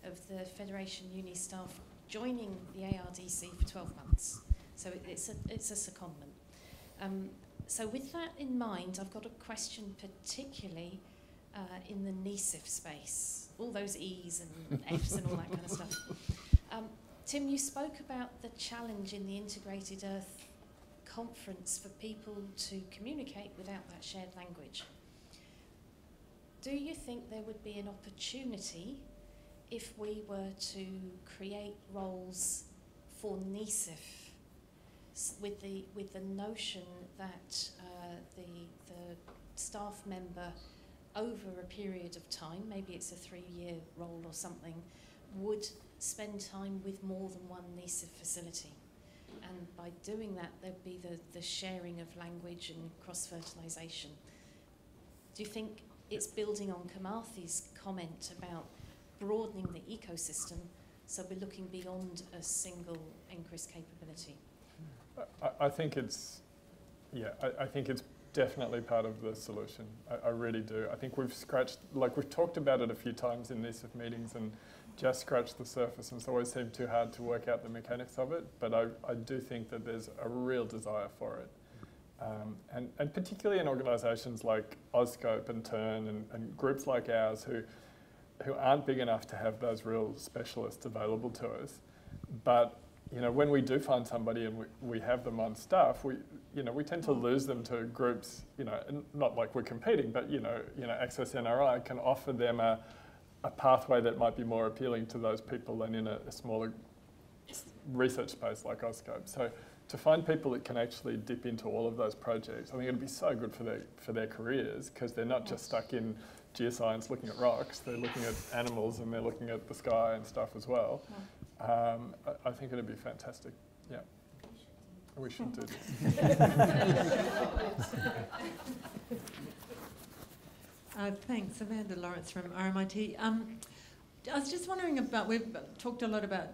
of the Federation Uni staff joining the A R D C for twelve months. So it, it's, a, it's a secondment. Um, so with that in mind, I've got a question particularly uh, in the NISIF space, all those E's and F's and all that kind of stuff. Um, Tim, you spoke about the challenge in the Integrated Earth conference for people to communicate without that shared language. Do you think there would be an opportunity if we were to create roles for NISIF with the with the notion that uh, the the staff member over a period of time, maybe it's a three-year role or something, would spend time with more than one NISIF facility, and by doing that there'd be the the sharing of language and cross-fertilization? Do you think it's building on Kamathi's comment about broadening the ecosystem, so we're looking beyond a single N C R I S capability? I, I think it's, yeah, I, I think it's definitely part of the solution. I, I really do. I think we've scratched, like we've talked about it a few times in NISIF meetings and just scratched the surface, and it's always seemed too hard to work out the mechanics of it, but I, I do think that there's a real desire for it. Um, and, and particularly in organisations like Auscope and Turn and, and groups like ours who, who aren't big enough to have those real specialists available to us. But you know, when we do find somebody and we, we have them on staff, we, you know, we tend to lose them to groups, you know, not like we're competing, but you know, you know, Access N R I can offer them a, a pathway that might be more appealing to those people than in a, a smaller research space like Auscope. So to find people that can actually dip into all of those projects, I think it'd be so good for their, for their careers, because they're not just stuck in geoscience looking at rocks, they're looking at animals and they're looking at the sky and stuff as well. Um, I, I think it'd be fantastic, yeah. We should do this. uh, thanks, Amanda Lawrence from R M I T. Um, I was just wondering about, we've talked a lot about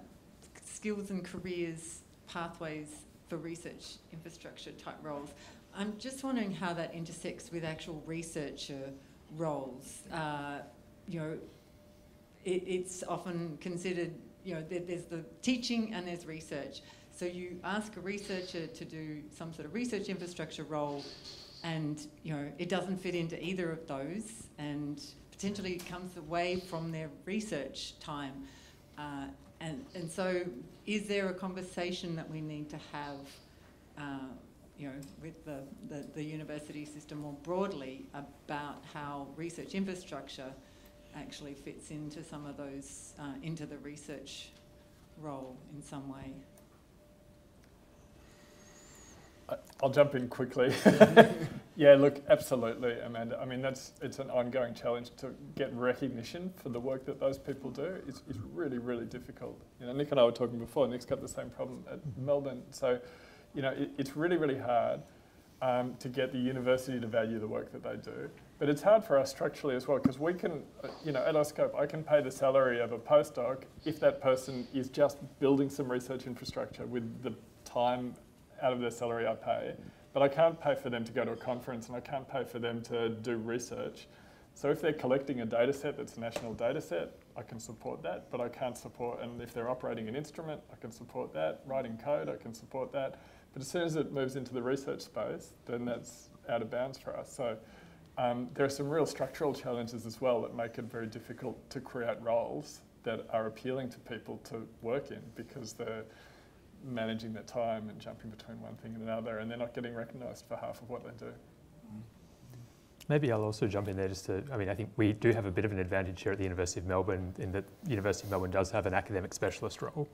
skills and careers pathways for research infrastructure type roles. I'm just wondering how that intersects with actual researcher roles. Uh, you know, it, it's often considered, you know, there, there's the teaching and there's research. So you ask a researcher to do some sort of research infrastructure role, and you know, it doesn't fit into either of those, and potentially comes away from their research time. Uh, and, and so is there a conversation that we need to have uh, you know, with the, the, the university system more broadly about how research infrastructure actually fits into some of those, uh, into the research role in some way? I'll jump in quickly. Yeah, look, absolutely, Amanda. I mean, that's, it's an ongoing challenge to get recognition for the work that those people do. It's, it's really, really difficult. You know, Nick and I were talking before. Nick's got the same problem at Melbourne. So, you know, it, it's really, really hard um, to get the university to value the work that they do. But it's hard for us structurally as well, because we can, uh, you know, at Auscope, I can pay the salary of a postdoc if that person is just building some research infrastructure with the time out of their salary I pay, but I can't pay for them to go to a conference, and I can't pay for them to do research. So if they're collecting a data set that's a national data set, I can support that, but I can't support, and if they're operating an instrument, I can support that, writing code, I can support that. But as soon as it moves into the research space, then that's out of bounds for us. So um, there are some real structural challenges as well that make it very difficult to create roles that are appealing to people to work in, because they're managing their time and jumping between one thing and another, and they're not getting recognised for half of what they do. Maybe I'll also jump in there just to, I mean, I think we do have a bit of an advantage here at the University of Melbourne, in that the University of Melbourne does have an academic specialist role,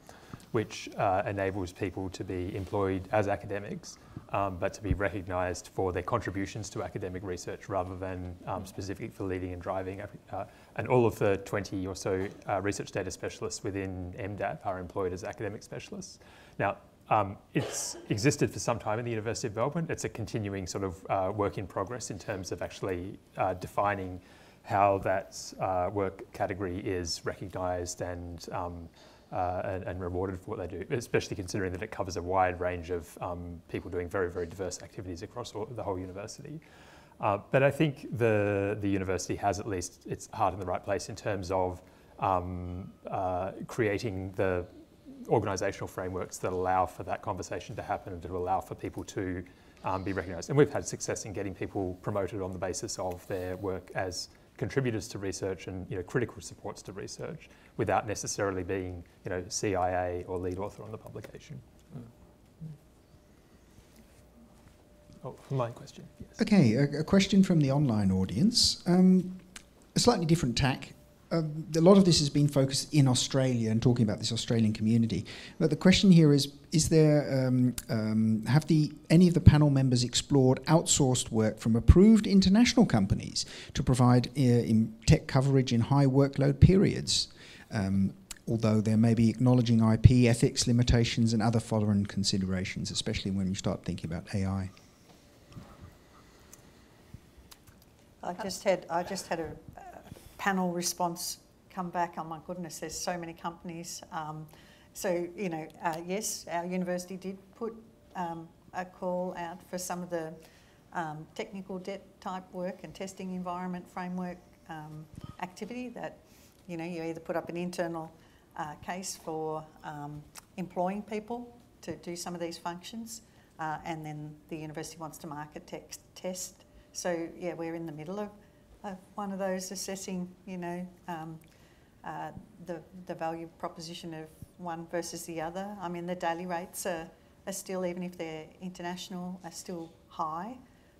which uh, enables people to be employed as academics, um, but to be recognised for their contributions to academic research rather than um, specifically for leading and driving. Uh, and all of the twenty or so uh, research data specialists within M D A P are employed as academic specialists. Now, um, it's existed for some time in the University of Melbourne. It's a continuing sort of uh, work in progress in terms of actually uh, defining how that uh, work category is recognised and, um, uh, and, and rewarded for what they do, especially considering that it covers a wide range of um, people doing very, very diverse activities across all, the whole university. Uh, but I think the, the university has at least its heart in the right place in terms of um, uh, creating the organisational frameworks that allow for that conversation to happen and to allow for people to um, be recognised. And we've had success in getting people promoted on the basis of their work as contributors to research and, you know, critical supports to research, without necessarily being, you know, C I A or lead author on the publication. Mm. Oh, online question. Yes. Okay, a, a question from the online audience. Um, a slightly different tack. Uh, a lot of this has been focused in Australia and talking about this Australian community. But the question here is, is there, um, um, have the, any of the panel members explored outsourced work from approved international companies to provide uh, in tech coverage in high workload periods? Um, although there may be acknowledging I P, ethics limitations and other foreign considerations, especially when you start thinking about A I. I just had, I just had a panel response come back, oh my goodness, there's so many companies. Um, so, you know, uh, yes, our university did put um, a call out for some of the um, technical debt type work and testing environment framework um, activity that, you know, you either put up an internal uh, case for um, employing people to do some of these functions, uh, and then the university wants to market text test. So yeah, we're in the middle of, of one of those, assessing, you know, um, uh, the, the value proposition of one versus the other. I mean, the daily rates are, are still, even if they're international, are still high.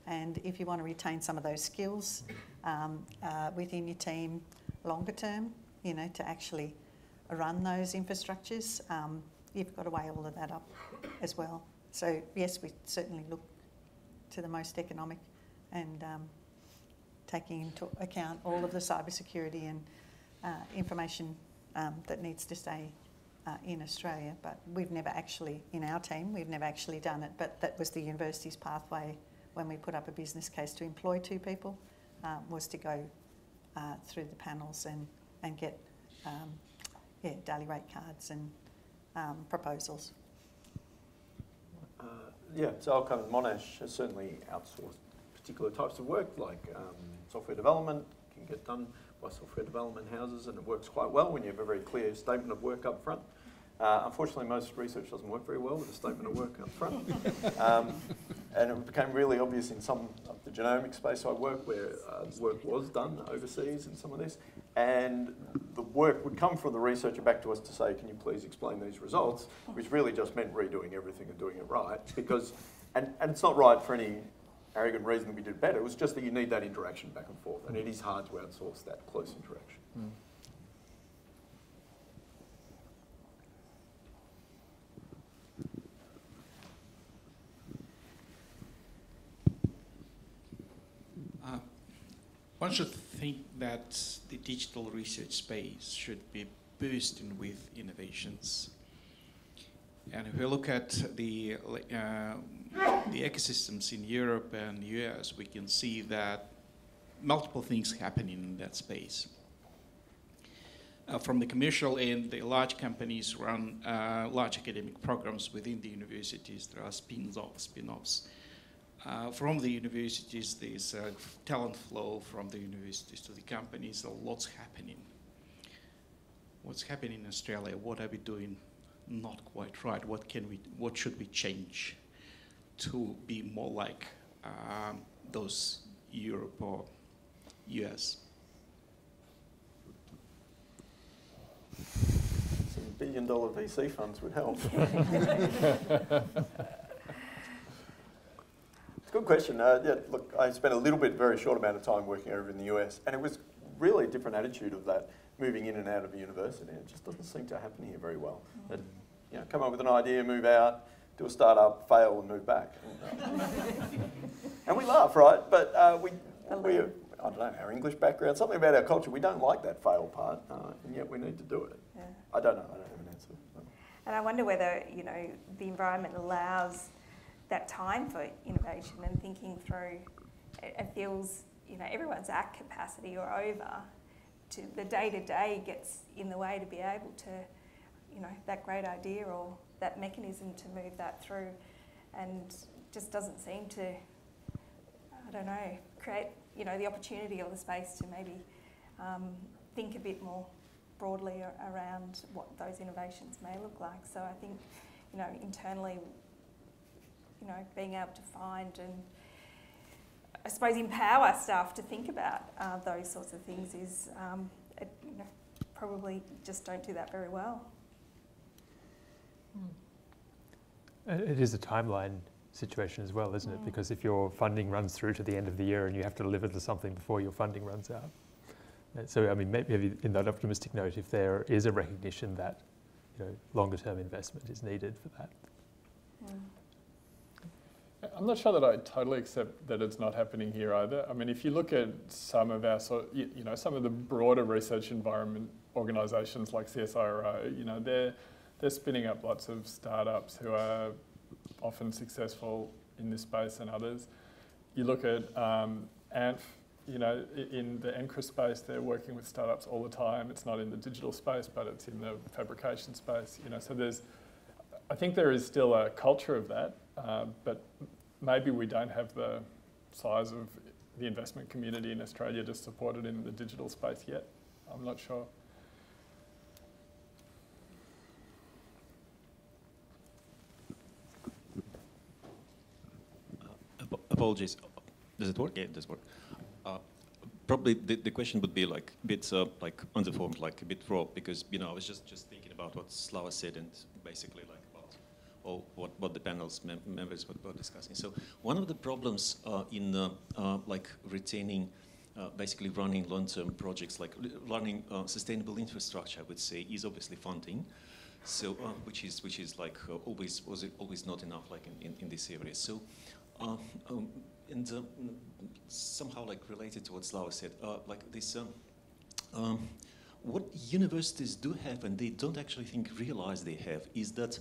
And if you want to retain some of those skills um, uh, within your team longer term, you know, to actually run those infrastructures, um, you've got to weigh all of that up as well. So yes, we certainly look to the most economic and um, taking into account all of the cybersecurity and uh, information um, that needs to stay uh, in Australia. But we've never actually, in our team, we've never actually done it, but that was the university's pathway when we put up a business case to employ two people, uh, was to go uh, through the panels and, and get um, yeah, daily rate cards and um, proposals. Uh, yeah, so I'll come to Monash has certainly outsourced particular types of work, like um, software development can get done by software development houses, and it works quite well when you have a very clear statement of work up front. Uh, unfortunately, most research doesn't work very well with a statement of work up front. Um, and it became really obvious in some of the genomic space I work, where uh, work was done overseas in some of this, and the work would come from the researcher back to us to say, can you please explain these results, which really just meant redoing everything and doing it right, because, and, and it's not right for any arrogant reason that we did better, it was just that you need that interaction back and forth, and it is hard to outsource that close interaction. Mm. One should think that the digital research space should be boosted with innovations. And if we look at the, uh, the ecosystems in Europe and the U S, we can see that multiple things happen in that space. Uh, from the commercial end, the large companies run uh, large academic programs within the universities. There are spin-offs, spin-offs. Uh, from the universities, there's uh, talent flow from the universities to the companies. A lot's happening. What's happening in Australia? What are we doing not quite right? What can we? What should we change to be more like um, those Europe or U S? Some billion-dollar V C funds would help. Good question. Uh, yeah, look, I spent a little bit, very short amount of time working over in the U S, and it was really a different attitude of that, moving in and out of a university. It just doesn't seem to happen here very well. That, you know, come up with an idea, move out, do a startup, fail, and move back. And we laugh, right? But uh, we, we, I don't know, our English background, something about our culture, we don't like that fail part, uh, and yet we need to do it. Yeah. I don't know. I don't have an answer. And I wonder whether, you know, the environment allows that time for innovation and thinking through. It feels, you know, everyone's at capacity or over. To the day-to-day -day gets in the way to be able to, you know, that great idea or that mechanism to move that through, and just doesn't seem to, I don't know, create, you know, the opportunity or the space to maybe um, think a bit more broadly around what those innovations may look like. So I think, you know, internally, you know, being able to find and, I suppose, empower staff to think about uh, those sorts of things is, um, it, you know, probably just don't do that very well. It is a timeline situation as well, isn't it? Mm. Because if your funding runs through to the end of the year and you have to deliver to something before your funding runs out. So, I mean, maybe in that optimistic note, if there is a recognition that, you know, longer term investment is needed for that. Mm. I'm not sure that I totally accept that it's not happening here either. I mean, if you look at some of our, you know, some of the broader research environment organisations like C S I R O, you know, they're, they're spinning up lots of startups who are often successful in this space and others. You look at um, A N F, you know, in the N C R I S space, they're working with startups all the time. It's not in the digital space, but it's in the fabrication space, you know, so there's, I think there is still a culture of that. Uh, but maybe we don't have the size of the investment community in Australia to support it in the digital space yet. I'm not sure. apologies. Does it work? Yeah, it does work. Uh, probably the, the question would be like a bit uh, like on the form, like a bit raw, because you know I was just just thinking about what Slava said and basically like about all what what the panel's mem members were, were discussing. So one of the problems uh, in uh, uh, like retaining. Uh, basically running long-term projects, like running uh, sustainable infrastructure, I would say, is obviously funding, so uh, which is which is like uh, always was it always not enough, like in, in, in this area. So, uh, um, and uh, somehow like related to what Slava said, uh, like this, um, um, what universities do have, and they don't actually think realize they have, is that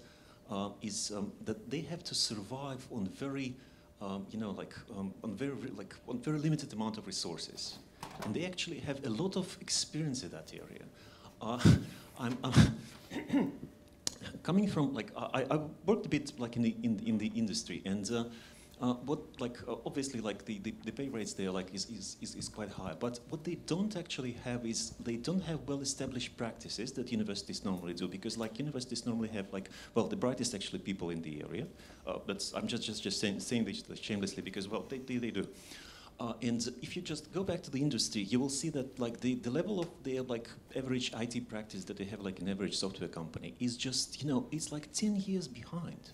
uh, is um, that they have to survive on very. Um, you know, like um, on very like on very limited amount of resources, and they actually have a lot of experience in that area. Uh, I'm, I'm coming from like I, I worked a bit like in the in, in the industry, and uh, uh, what like uh, obviously like the, the, the pay rates there like is, is is is quite high. But what they don't actually have is they don't have well established practices that universities normally do, because like universities normally have like well the brightest actually people in the area. Uh, that's, I'm just just just saying, saying this shamelessly because well they they, they do, uh, and if you just go back to the industry, you will see that like the, the level of their like average I T practice that they have like an average software company is just you know it's like ten years behind.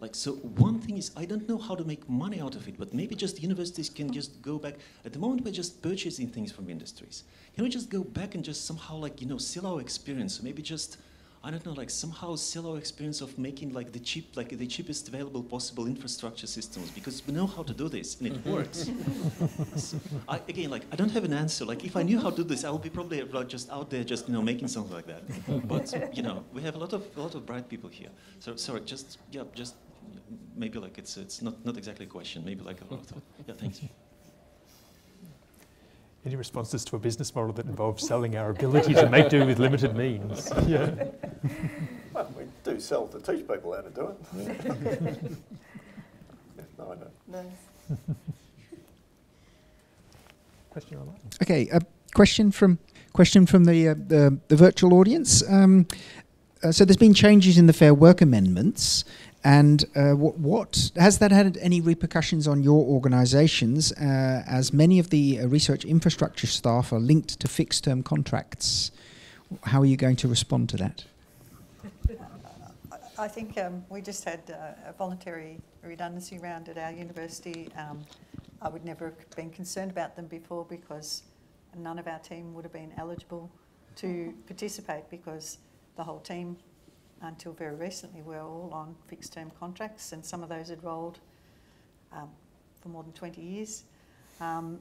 Like so, one thing is I don't know how to make money out of it, but maybe just universities can just go back. At the moment, we're just purchasing things from industries. Can we just go back and just somehow like you know sell our experience? So maybe just. I don't know, like somehow sell our experience of making like the cheap, like the cheapest available possible infrastructure systems, because we know how to do this and it works. So I, again, like I don't have an answer. Like if I knew how to do this, I would be probably like, just out there, just you know, making something like that. But you know, we have a lot of a lot of bright people here. So sorry, just yeah, just maybe like it's it's not not exactly a question, maybe like a lot of thought. Yeah, thanks. Any responses to a business model that involves selling our ability to make do with limited means? Yeah. Well, we do sell to teach people how to do it. Yeah. No, I know. No. Question online. Okay, a question from question from the uh, the, the virtual audience. Um, uh, so there's been changes in the Fair Work Amendments. And uh, what, what has that had any repercussions on your organisations, uh, as many of the uh, research infrastructure staff are linked to fixed-term contracts? How are you going to respond to that? I think um, we just had uh, a voluntary redundancy round at our university. Um, I would never have been concerned about them before because none of our team would have been eligible to participate because the whole team until very recently, we were all on fixed-term contracts, and some of those had rolled um, for more than twenty years. Um,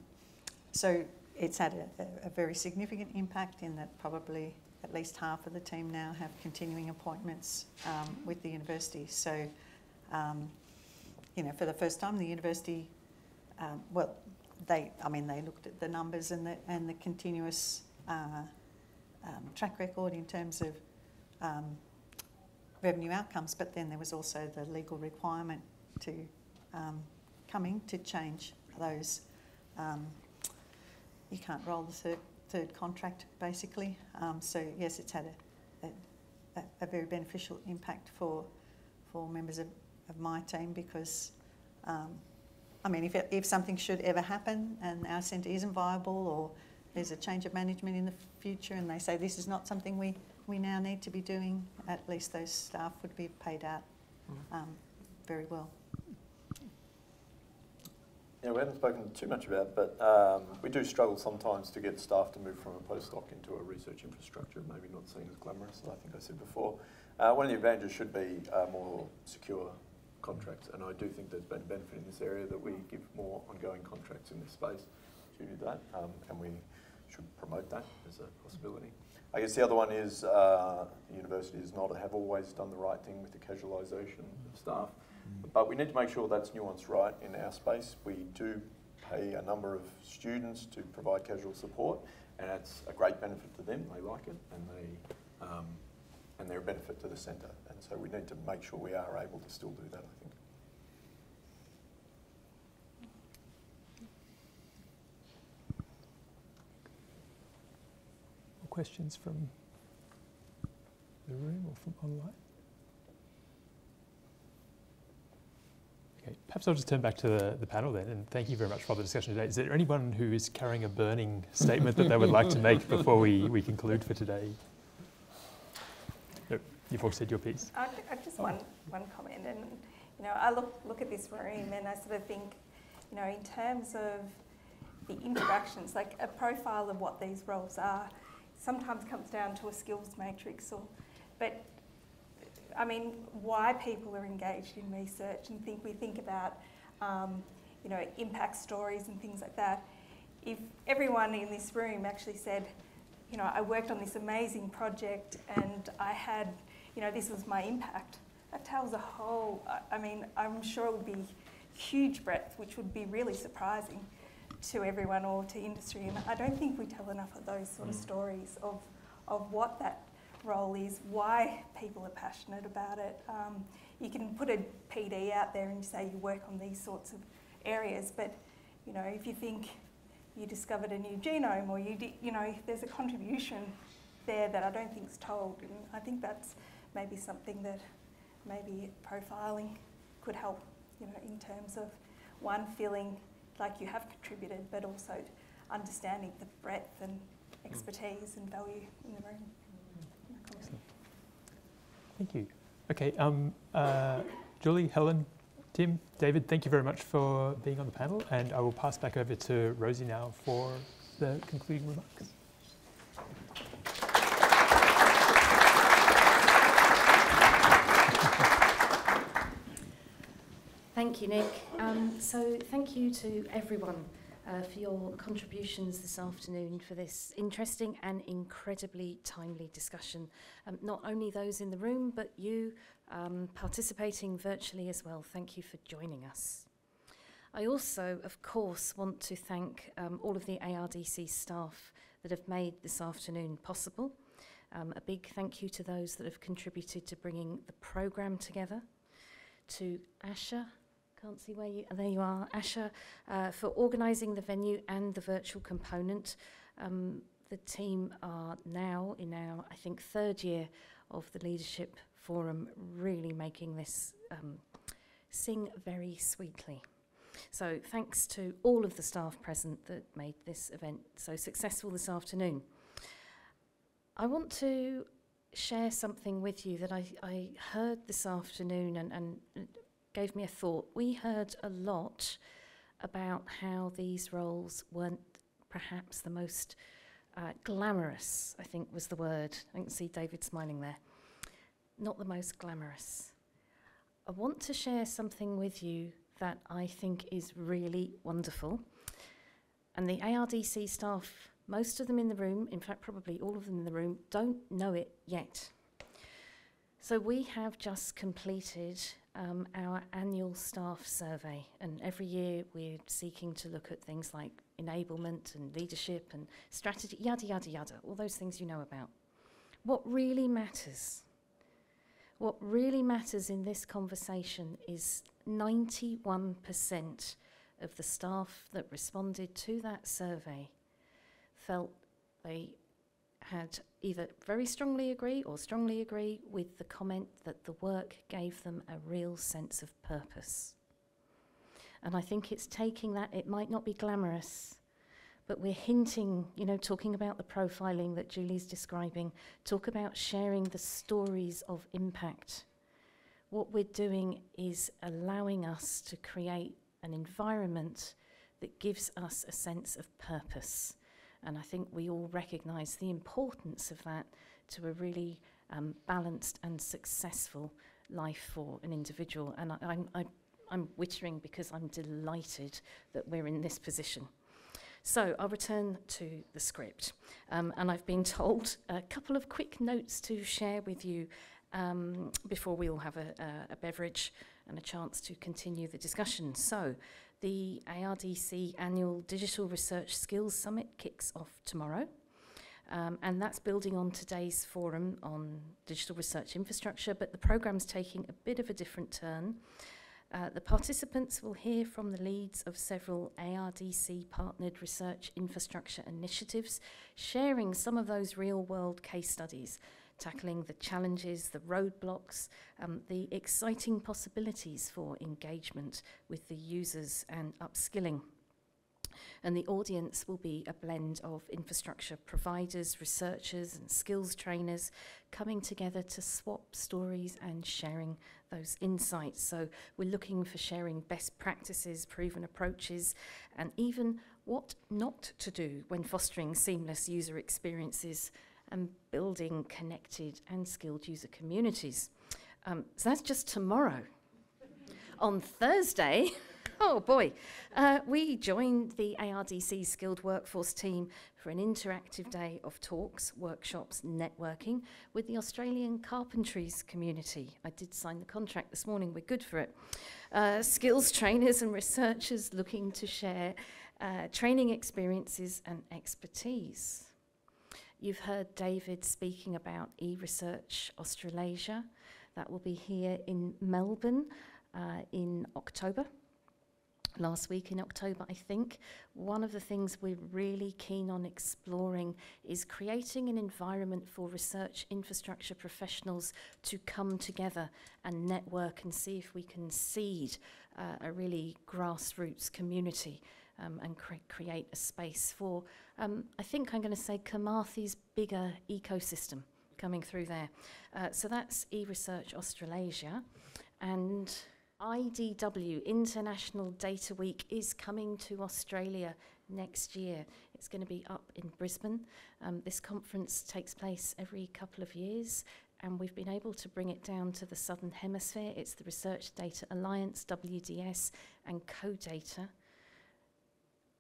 so it's had a, a very significant impact in that probably at least half of the team now have continuing appointments um, with the university. So, um, you know, for the first time, the university, um, well, they, I mean, they looked at the numbers and the, and the continuous uh, um, track record in terms of um, revenue outcomes, but then there was also the legal requirement to um, coming to change those. Um, you can't roll the third, third contract, basically. Um, so yes, it's had a, a, a very beneficial impact for for members of, of my team because, um, I mean, if, it, if something should ever happen and our centre isn't viable or there's a change of management in the future and they say this is not something we we now need to be doing, at least those staff would be paid out um, very well. Yeah, we haven't spoken too much about it, but um, we do struggle sometimes to get staff to move from a postdoc into a research infrastructure, maybe not seen as glamorous, I think I said before. Uh, one of the advantages should be uh, more secure contracts, and I do think there's been a benefit in this area that we give more ongoing contracts in this space due to that, um, and we should promote that as a possibility. I guess the other one is uh, universities not have always done the right thing with the casualisation of staff, but we need to make sure that's nuanced right in our space. We do pay a number of students to provide casual support, and that's a great benefit to them. They like it, and they um, and they're a benefit to the centre. And so we need to make sure we are able to still do that, I think. Questions from the room or from online? Okay, Perhaps I'll just turn back to the, the panel then, and thank you very much for the discussion today. Is there anyone who is carrying a burning statement that they would like to make before we, we conclude for today? Nope, you've all said your piece. I've, I've just oh. one, one comment, and you know, I look, look at this room and I sort of think, you know, in terms of the interactions, like a profile of what these roles are, sometimes comes down to a skills matrix or, but I mean, why people are engaged in research and think we think about, um, you know, impact stories and things like that. If everyone in this room actually said, you know, I worked on this amazing project and I had, you know, this was my impact, that tells a whole, I mean, I'm sure it would be huge breadth, which would be really surprising to everyone or to industry. And I don't think we tell enough of those sort of stories of, of what that role is, why people are passionate about it. Um, you can put a P D out there and say you work on these sorts of areas, but you know, if you think you discovered a new genome or you, di you know, there's a contribution there that I don't think is told, and I think that's maybe something that maybe profiling could help. You know, in terms of one feeling like you have contributed, but also understanding the breadth and expertise and value in the room. Thank you. Okay, um, uh, Julie, Helen, Tim, David, thank you very much for being on the panel, and I will pass back over to Rosie now for the concluding remarks. Thank you, Nick. Um, so thank you to everyone uh, for your contributions this afternoon for this interesting and incredibly timely discussion. Um, not only those in the room, but you um, participating virtually as well. Thank you for joining us. I also, of course, want to thank um, all of the A R D C staff that have made this afternoon possible. Um, a big thank you to those that have contributed to bringing the program together, to Asha, can't see where you, there you are, Asha, uh, for organising the venue and the virtual component. Um, the team are now in our, I think, third year of the Leadership Forum, really making this um, sing very sweetly. So thanks to all of the staff present that made this event so successful this afternoon. I want to share something with you that I, I heard this afternoon and, and gave me a thought. We heard a lot about how these roles weren't perhaps the most uh, glamorous, I think was the word. I can see David smiling there. Not the most glamorous. I want to share something with you that I think is really wonderful. And the A R D C staff, most of them in the room, in fact probably all of them in the room, don't know it yet. So we have just completed Um, our annual staff survey, and every year we're seeking to look at things like enablement and leadership and strategy, yada, yada, yada, all those things you know about. What really matters, what really matters in this conversation is ninety-one percent of the staff that responded to that survey felt they had either very strongly agree or strongly agree with the comment that the work gave them a real sense of purpose. And I think it's taking that, it might not be glamorous, but we're hinting, you know, talking about the profiling that Julie's describing, talk about sharing the stories of impact. What we're doing is allowing us to create an environment that gives us a sense of purpose. And I think we all recognise the importance of that to a really um, balanced and successful life for an individual. And I, I'm, I, I'm wittering because I'm delighted that we're in this position. So I'll return to the script. Um, and I've been told a couple of quick notes to share with you um, before we all have a, a, a beverage and a chance to continue the discussion. So, the A R D C Annual Digital Research Skills Summit kicks off tomorrow, um, and that's building on today's forum on digital research infrastructure, but the program's taking a bit of a different turn. Uh, the participants will hear from the leads of several A R D C-partnered research infrastructure initiatives, sharing some of those real-world case studies. tackling the challenges, the roadblocks, um, the exciting possibilities for engagement with the users and upskilling. And the audience will be a blend of infrastructure providers, researchers and skills trainers coming together to swap stories and sharing those insights. So we're looking for sharing best practices, proven approaches, and even what not to do when fostering seamless user experiences and building connected and skilled user communities. Um, so that's just tomorrow. On Thursday, oh boy, uh, we joined the A R D C Skilled Workforce team for an interactive day of talks, workshops, networking with the Australian Carpentries community. I did sign the contract this morning, we're good for it. Uh, skills trainers and researchers looking to share uh, training experiences and expertise. You've heard David speaking about eResearch Australasia. That will be here in Melbourne uh, in October. Last week in October, I think. One of the things we're really keen on exploring is creating an environment for research infrastructure professionals to come together and network and see if we can seed uh, a really grassroots community um, and cre create a space for, um, I think I'm going to say, Kamathi's bigger ecosystem coming through there. Uh, so that's eResearch Australasia. And I D W, International Data Week, is coming to Australia next year. It's going to be up in Brisbane. Um, this conference takes place every couple of years, and we've been able to bring it down to the Southern Hemisphere. It's the Research Data Alliance, W D S, and CoData.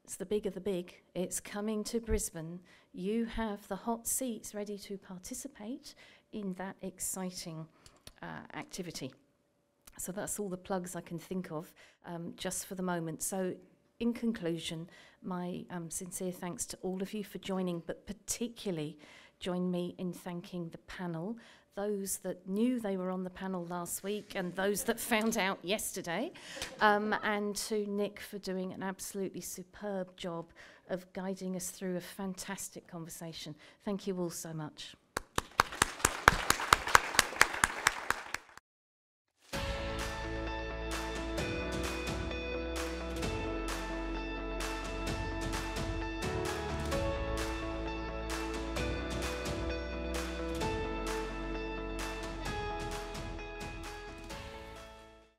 It's the big of the big. It's coming to Brisbane. You have the hot seats ready to participate in that exciting uh, activity. So that's all the plugs I can think of um, just for the moment. So in conclusion, my um, sincere thanks to all of you for joining, but particularly join me in thanking the panel, those that knew they were on the panel last week and those that found out yesterday, um, and to Nick for doing an absolutely superb job of guiding us through a fantastic conversation. Thank you all so much.